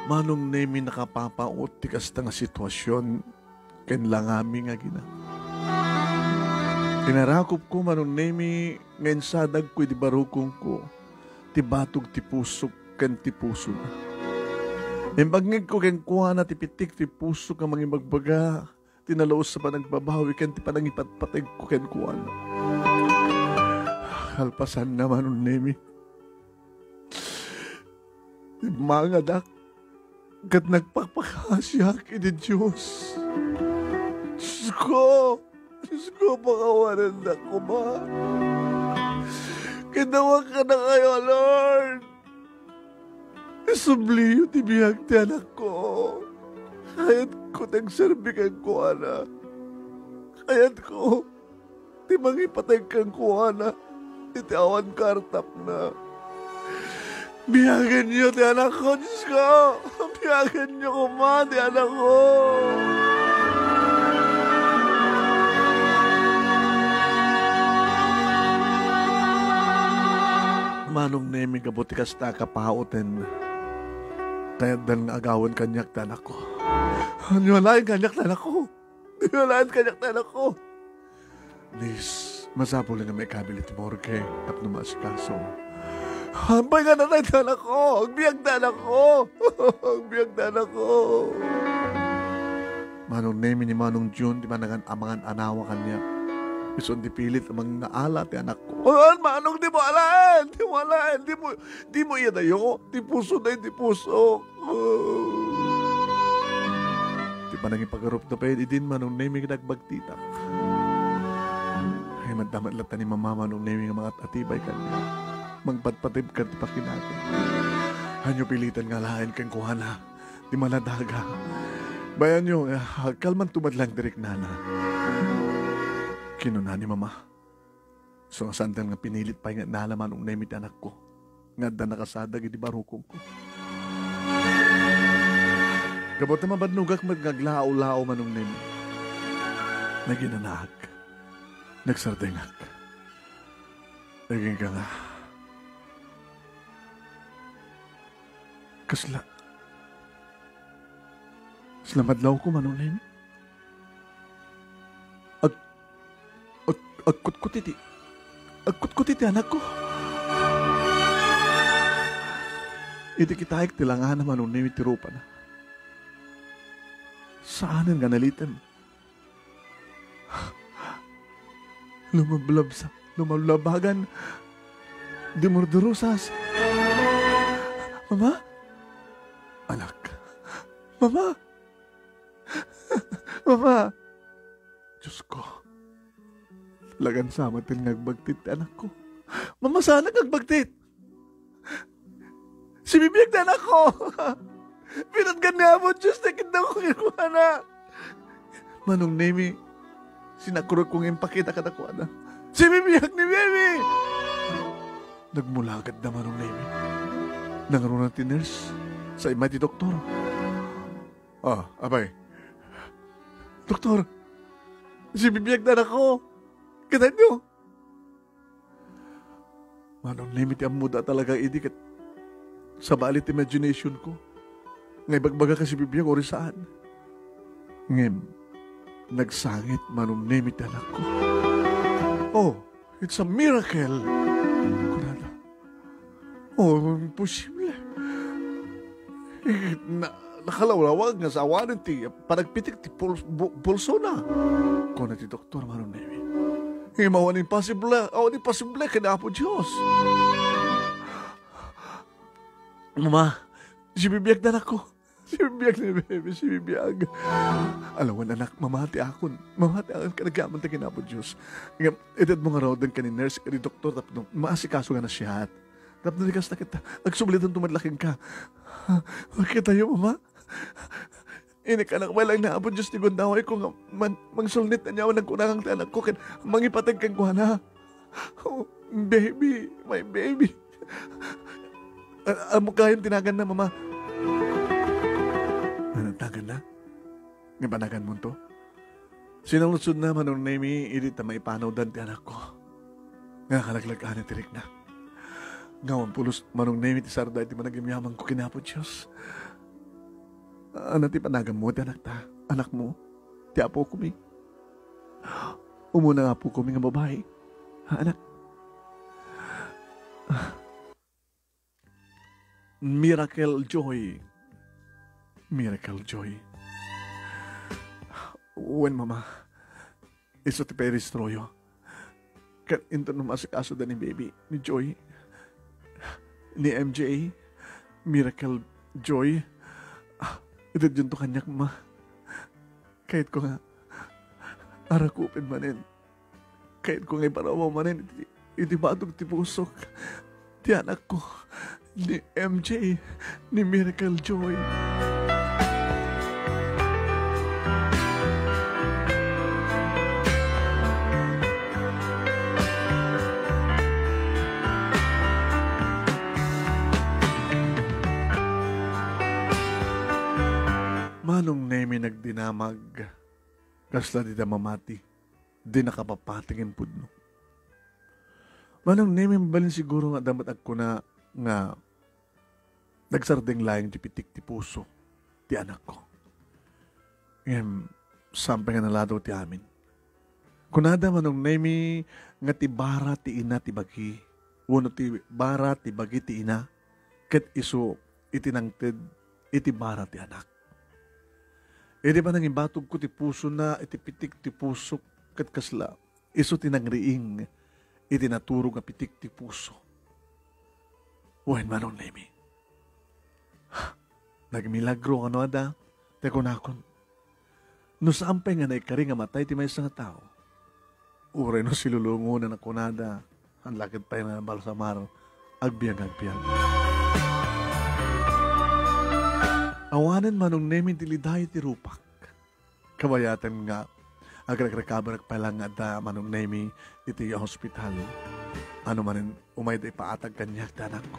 Manong Nemy nakapapaot tikas na nga sitwasyon. Kailan nga aming nga gina. Inarakop ko Manong Nemy ngayon sadag ko di barukong ko tibatog ti pusok ken ti puso. Imbagnig ko ken kuha na tipitik ti puso ka mangibagbaga tinalaos sa panagbabawi ken ti panangipatpateg ko ken kuha na. Halpasan na Manong Nemy. Mga dak kat nagpapakasya kini Diyos. Diyos ko! Diyos ko, pakawanan na ko ba? Kinawag ka na kayo, Lord. Isubliyo, tibihag ti anak ko. Kaya't ko nagserbikan ko, anak. Kaya't ko, timangipatay kang ko, anak. Itiawan kartap na. Bihagin niyo, ti anak ko, Diyos ko. Bihagin niyo ko, ma, ti anak ko. Manong Nemy kabutikas na kapaoten kaya dahil nga agawan kanyak tanak ko. Niwalain kanyak tanak ko. Niwalain kanyak tanak ko. Nis, masapo lang na may kabili timorke at numas kaso. Hambay nga nanay tanak ko. Ang biyag tanak ko. Ang biyag tanak ko. Manong Nemy ni Manong June di manangan amangan anawa kanyak. Ison dipilit amang naala ti anak ko. Oh, Manong, di mo alaan. Di mo alaan. Di mo iyan ayo. Di puso na di puso. Di pa nang ipagarup na pwede din Manong Nemy nagbagtitak. Ay, mandamat lata ni mama Manong Nemy ang mga atibay kanya. Magpatpatib ka ti pakinatin. Hanyo pilitan nga lain kang kuhana. Di maladaga. Bayan nyo, kalman tumadlang direk nana. Kinuna ni mama. So sandal nga pinilit pa nga nalaman ng Nemy ti anak ko. Nga da nakasadag iti barukong ko. Gabot na mabadnugak maglaulao Manong Nemy. Naginanahag. Nagsardengak. Naging ka nga. Kasla. Slamadlaw ko Manong Nemy. Agkut-kutiti anak ko. Iti kitaik tilangan naman Nemy ti rupa na. Saanin nga nalitan? Lumablabagan. Dimurderosas. Mama? Anak. Mama? Mama? Diyos ko. Lagan sama tin nagbagtit anak ko. Mama sana nagbagtit. Si bibiyag na anak ko. Pinatgan nga mo, Diyos, nakita ko kinuha na. Manong Nemy, sinakurot kong impakita ka na ko, anak. Si bibiyag ni Nemy. Nagmula agad na Manong Nemy. Nangaroon ng tiners sa imay ti doktor. Ah, abay. Doktor, si bibiyag na anak ko. Kita nyo. Manong Nemy ti amuda talaga idi kat sa balit imagination ko. Ngay bagbaga kasi bibiyag ori saan. Ngem, nagsangit Manong Nemy ti anak ko. Oh, it's a miracle. Kunala. Oh, imposible. Nakalawlawag nga sa awanin ti panagpitik ti pulso na. Kuna ti doktor Manong Nemy. Imawan imposible, awan imposible kaya po Diyos. Mama, si bibiyag na ako. Si bibiyag na baby, si bibiyag. Alawan anak, mamati akon, kanagaman na kaya po Diyos. Itad mo nga raw din kanin nurse, kanin doktor, tapos maasikaso nga na siya. Tapos nalikas na kita, nagsublitan tumadlaking ka. Huwag kita yun, mama. Inik anak may lang naabod Diyos ni Gondaway ko nga mangsulnit na niyawan ng kunakang tanag ko kin mangipatag kang kuhana. Oh, baby, my baby. Mukahin tinagan na, mama. Nanatagan na? Nga panagan mo to? Sinalusod na, Manong Nemy, ilit na maipanaw dan ti anak ko. Nga kalaglagaan na tirik na. Ngawan pulos, Manong Nemy, ti sarday, ti managimyaman ko kinapod, Diyos. Ano ti panagan mo, ti anak ta? Anak mo? Ti apo kuming. Umuna nga po kuming ang babae. Ha, anak? Miracle Joy. Miracle Joy. When, mama, iso ti perestroyo. Kan into nung masikaso da ni baby, ni Joy, ni MJ, Miracle Joy. Ito dyan to kanyak, mama. Kahit ko nga, arakupin manin. Kahit ko nga iparawa manin, iti batog ti pusok. Ti anak ko. Ni MJ, ni Miracle Joy. Manong Nemy nagdinamag, kasla di damamati, di nakapapatingin pudno. Manong Nemy balin siguro nga damat ako na nga nagsardeng layang tipitik ti puso ti anak ko. Ngayon, sampai nga nalado ti amin. Kunada Manong Nemy nga ti bara ti ina ti bagi. Wano ti bara ti bagi ti ina. Ket iso itinangted iti bara ti anak. E di ba nang ibatog ko ti puso na itipitik ti puso ket kasla. Iso tinangriing itinaturo nga pitik ti puso. Uwen Manong Nemy. Nagmilagro ano ada, tekonakon. No sampay nga naikari nga matay ti may isang tao. Uray no silulungunan na kunada, ang lakit pa yung balsamar, agbiag-agbiag. Awanan Manong Nemy tiliday ti rupak. Kabayatan nga, agrag-rekabarag pa lang ada Manong Nemy iti hospital. Ano manin umay da ipaatag kanyak ti anak ko.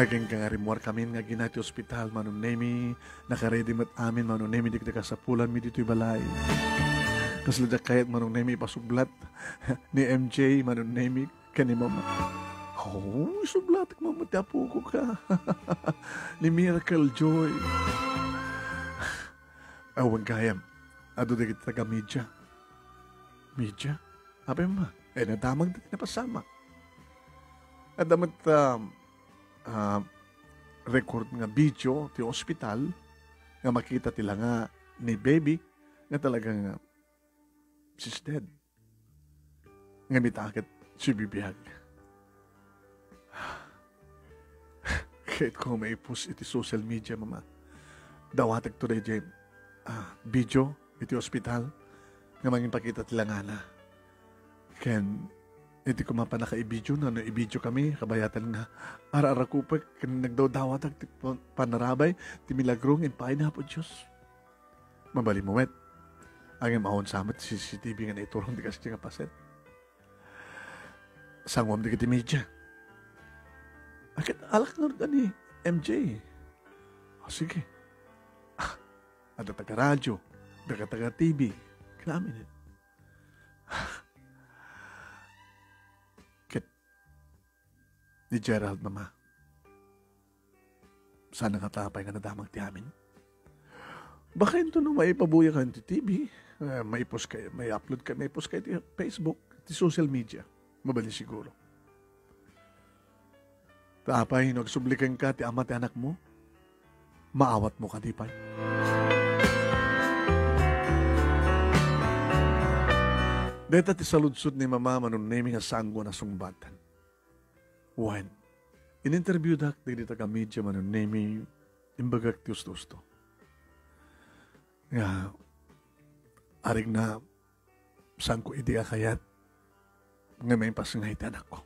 Aging kangarimuar kami nga ginati ospital, Manong Nemy, nakaredy met amin, Manong Nemy, dikdakasapulan mi dito'y balay. Kasladya kayat, Manong Nemy, pasublat ni MJ, Manong Nemy, kani mama. Oh, sublat, mama, tiapo ko ka. Ni Miracle Joy. Awang kayam, ado da kita taga media. Media? Ape ma, eh nadamag da kinapasama. At damat, record nga video ti ospital nga makita tila nga ni baby nga talagang she's dead nga mitakit si bibiyag. Kahit ko maipos iti social media, mama, dawatag today Jane video iti ospital nga mangin pakita tila nga na ken iti ko mapanaka i-video na, no i-video kami, kabayatan nga, ara-ara kupag, nagdawdawatag, panarabay, timilagrong, impain na po, Diyos. Mabalimuet, ang imahon sa amat, CCTV nga na iturong, di kasi nga paset. Sangwam di kiti media. Akit alak na rin ni MJ. O sige. At taga-radyo, taga-taga-TV, kinamin eh. Ni Gerald, mama. Sana katapay nga nadamag ti amin. Baka yun to no, maipabuya ka ti TV. Maipos kayo, may upload kayo, maipos kayo ti Facebook, ti social media. Mabali siguro. Tapay, nagsublikan ka ti ama ti anak mo. Maawat mo ka, di pa. Deta ti saludsud ni mama Manong Nemy nga sanggo na sungbatan. When, in-interview dak, dito ka media Manong Nemy, imbagak ti usto-usto. Nga, arig na, saan ko idea kayat, nga may pasangay ti anak ko.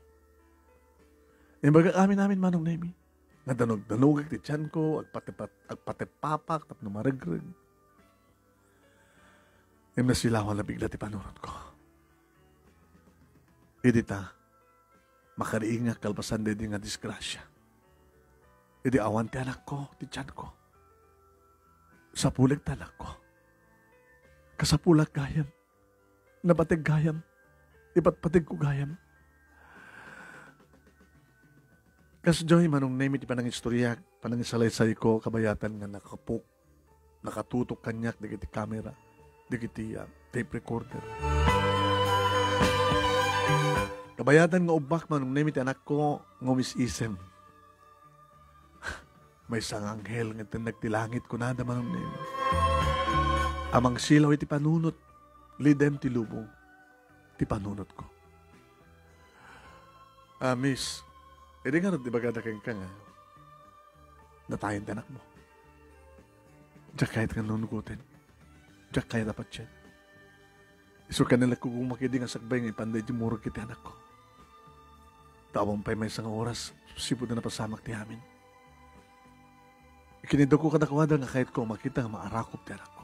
Imbagak amin namin Manong Nemy, nga danog-danogak ti tiyan ko, agpatepapak, tapno maragrag. Im na silawan na bigla ti panuron ko. Idi ta, makariing nga kalbasan din nga disgrasya. Idi awan ti anak ko, ti tiyan ko. Sa pulag tanak ko. Kasapulag gayam. Nabatig gayam. Ipatpatig ko gayam. Kasjoy Manong Nemy ti panangistorya, panangisalaysay ko, kabayatan nga nakapuk. Nakatutok kanyak digiti kamera, digiti tape recorder. Kabayatan nga ubak Manong Nemy ti anak ko nga umisisem. May isang anghel nga tinag ti langit kunada Manong Nemy. Amang silaw iti panunot, lidem ti lubong ti panunot ko. Miss, edi nga di bagada kang ka nga natayin ti anak mo. Diyak kahit nga nunugutin. Diyak kaya dapat yan. Iso ka nila kung makiding asakbay nga ipanday di murag iti anak ko. Tawang pa'y may isang oras, sipod na napasamak ti amin. Ikinidaw ko kadakwada nga kahit ko makita nga maarakop ti anak ko.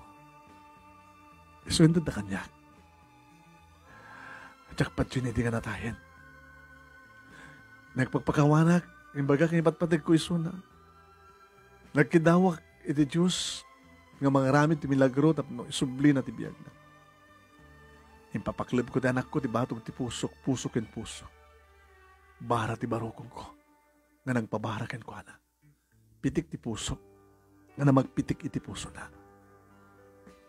Iso yung tanda kanyak. Diyak patyon hindi nga natayan. Nagpagpakawanak, imbaga kinipatpatig ko iso na. Nagkidawak iti Diyos nga mangarami ti milagro tapno isubli na ti biyag na. Impapaklib ko ti anak ko ti batog ti pusok, pusok in pusok. Bara ti barokong ko, nga nagpabarakan ko ana. Pitik ti pusok, nga namagpitik iti puso na.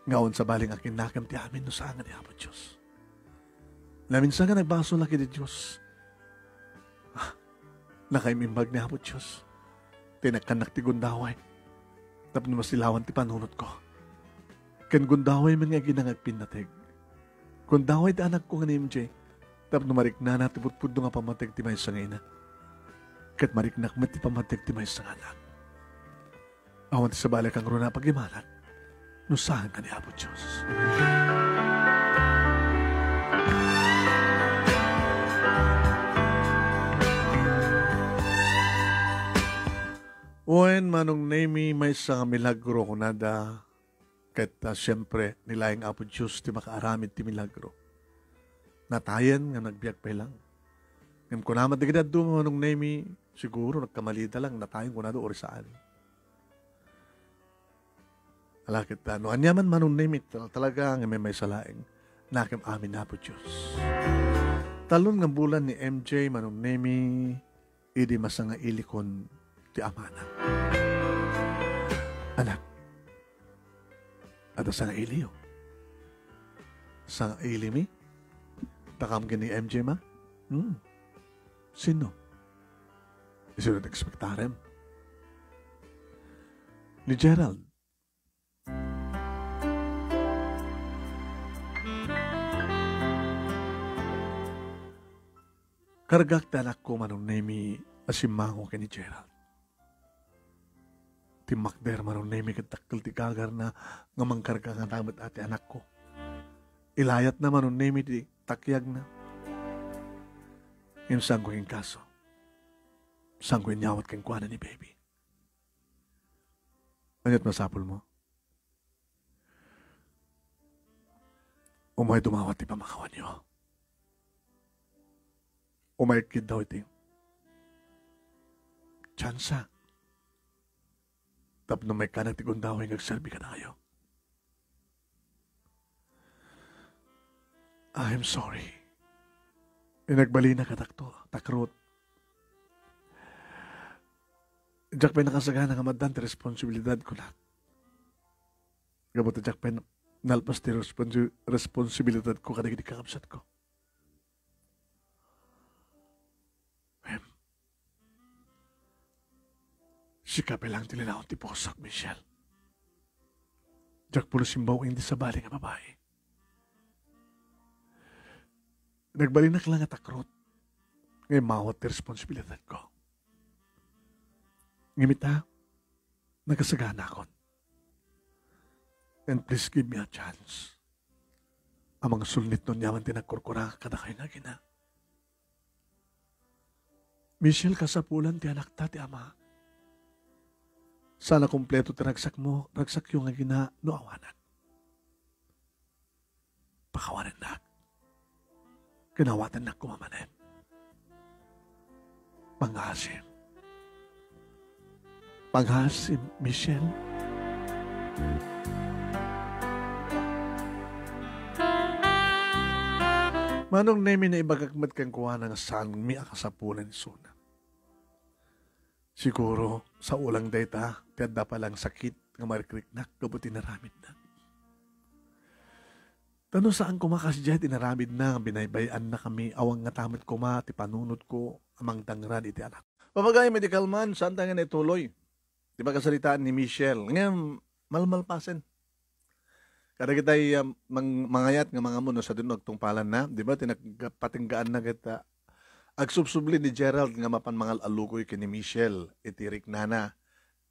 Ngaon sa baling akin nakam ti amin no saan nga ni Apo Diyos. Naminsan nga nagbaso lang iti Diyos. Nakaimimbag ni Apo Diyos. Tinakanak ti gundaway. Tapno masilawan ti panunot ko. Ken gundaway man nga ginangagpinateg. Kung daway ti anak ko nga ni MJ, tapno marikna na ti putpudno nga pamateg ti maysang ina. Ket mariknak met ti pamateg ti maysang anak. Awan ti sabalik ang runa pagimalat, no saan ka ni Apo Diyos. Oen Manong Nemy, may isang milagro kunada. Kaya siyempre nilayang Apo Diyos ti makaaramid ti milagro. Natayan nga nagbiag pa lang. Ngayon ko naman di kinad doon Manong Nemy, siguro nagkamalita lang natayan ko na doon orisaan. Alakit na no, anyaman Manong Nemy talaga nga may salaing nakim amin na Apo Diyos. Talon nga bulan ni MJ Manong Nemy, idi masang nga ilikon ti amana. Anak, ada sang iliyo. Sang ilimi? Takam gini MJ ma? Sino? Isunod ekspektarem. Ni Gerald. Kargak tanak ko Manong Nemy asimango ka ni Gerald. Ti makder Manong Nemy katakil ti kagar na nga mangkarga nga namat ati anak ko. Ilayat na Manong Nemy ti takyag na. Yung saan ko yung kaso. Saan ko yung nyawat kang kuwana ni baby. Ano't masapol mo? Umay dumawat ti pamakawan niyo. Umay kid daw iti. Tsansa. Tapno may kanag ti gundaway nagserbi ka na kayo. I'm sorry. Inagbalina ka takto, takrot. Diyak pa'y nakasagana nga madan ti responsibilidad ko lahat. Gabot ti diyak pa'y nalpas ti responsibilidad ko kadag kakabsat ko. Ma'am, sika pelang tililaon ti posak, Michelle. Diyak pulo simbawing di sa bali nga babae. Nagbalinak lang at akrot. Ngayon mawat ti responsibilidad ko. Ngimita, nagkasagana ko. And please give me a chance. Amang sulit nun yaman tinagkurkura kada kayo na gina. Michelle, kasapulan ti anak ta ti ama. Sana kompleto ti ragsak mo, ragsak yung nga gina, no awanan. Pakawanan na. Kinawatan na kumamanin. Panghasim. Panghasim, Michelle. Manong Nemy na ibagakmat kang kuha ng sang miakasapunan suna. Siguro sa ulang data, tiyadda palang sakit ng marikliknak, kabuti naramid na. Tano saan kumakas dyan, tinaramid na, binaybayan na kami, awang nga tamit kuma, tipanunod ko, amang tangran iti anak. Papagay, medical man, saan tangan ituloy? Di ba kasalitaan ni Michelle? Ngayon, malmalpasin. Kada kita'y mangayat ng mga muno sa dinog tungpalan na, di ba, tinagpatinggaan na kita. Agsubsubli ni Gerald nga mapanmangal alukoy kini Michelle itirik nana.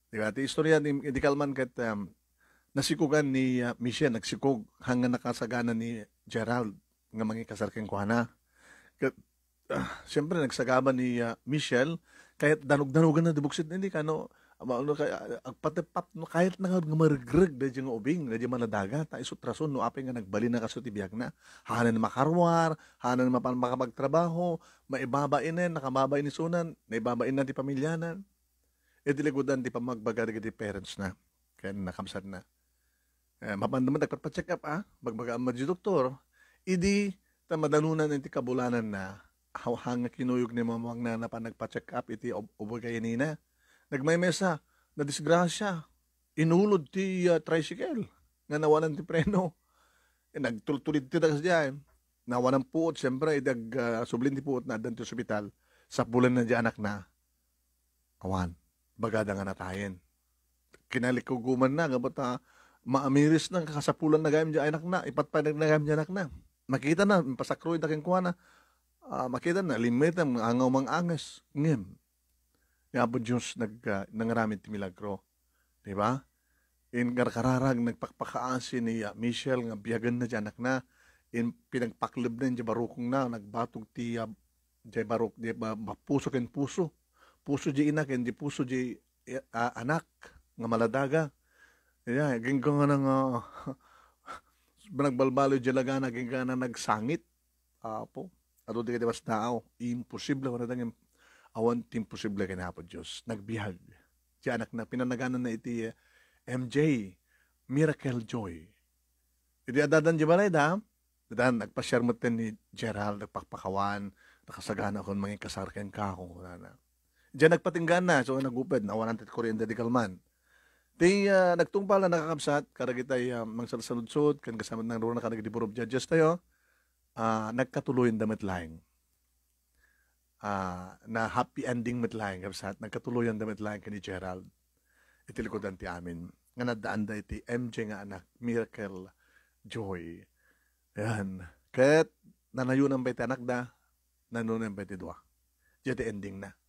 Diba? Iti istorya ni Kalman kat nasikugan ni Michelle, nagsikog hanggang nakasagana ni Gerald nga mangi kasarking kuhana. Siyempre nagsagaban ni Michelle kahit danug-danugan na dibuksit hindi kano agpatipap no kahit nga marigreg dadya nga ubing dadya manadaga ta isutrason no apay nga nagbali na kaso tibiyak na hanan makarwar hanan makapagtrabaho maibabainen nakababain isunan naibabain na ti pamilyanan e diligudan ti pamagbagarga ti parents na kaya nakamsad na mapandaman nagpatpacheck up magbagaan madyo doktor idi tamadanunan iti kabulanan na hawhang kinuyog ni mamang na napanagpacheck up iti ubagayin na nagmaymesa na disgrasya inulod ti tricycle nga nawalan ti preno nagtultulid ti tagas diyan nawalan puot siyempre idag sublin ti puot na adan ti ospital sa bulan na di anak na awan bagada nga natayen kinalikuguman na gabata maamiris nang kasapulan na gayam di anak na ipatpanag na gayam di anak na makita na pasakroy daking kuana makita na limit ang angaw mang angas ngem. Nga po Diyos nangaramid ti milagro. Diba? Ingarkararag nagpakpakaasin ni Michelle nga biyagan na dyan anak na. Pinagpaklib na dyan barukong na. Nagbatog ti dyan baruk. Puso ken puso. Puso dyan inak. Hindi puso dyan anak. Nga maladaga. Yeah, ginggang nga nang nagbalbalo dyan lagana. Ginggang nga nagsangit. Apo. Ato di ka diwas naaw. Imposible. Wala nang awan timposible kinapod Diyos. Nagbihag. Si anak na pinanaganan na iti MJ. Miracle Joy. Iti adadan di balay da. Dadan, nagpa-share mo ni Gerald. Nagpakpakawan. Nakasagana akong mga kasarken ka ako. Diyan nagpatinggan na. So naguped. Nawalan tit Korean Dedical Man. Di nagtungpala nakakapsat. Karagitay mangsalsaludsod. Kan kasama ng runa kanagdiburob judges tayo. Nagkatuloyin damit lang. Na happy ending met lang kapsat nagkatuloyan damit lang kani Gerald itilikodan ti amin nga nadaan da iti MJ nga anak Miracle Joy yan ket nanayunan bay ti anak da nanunan bay ti dua jati ending na.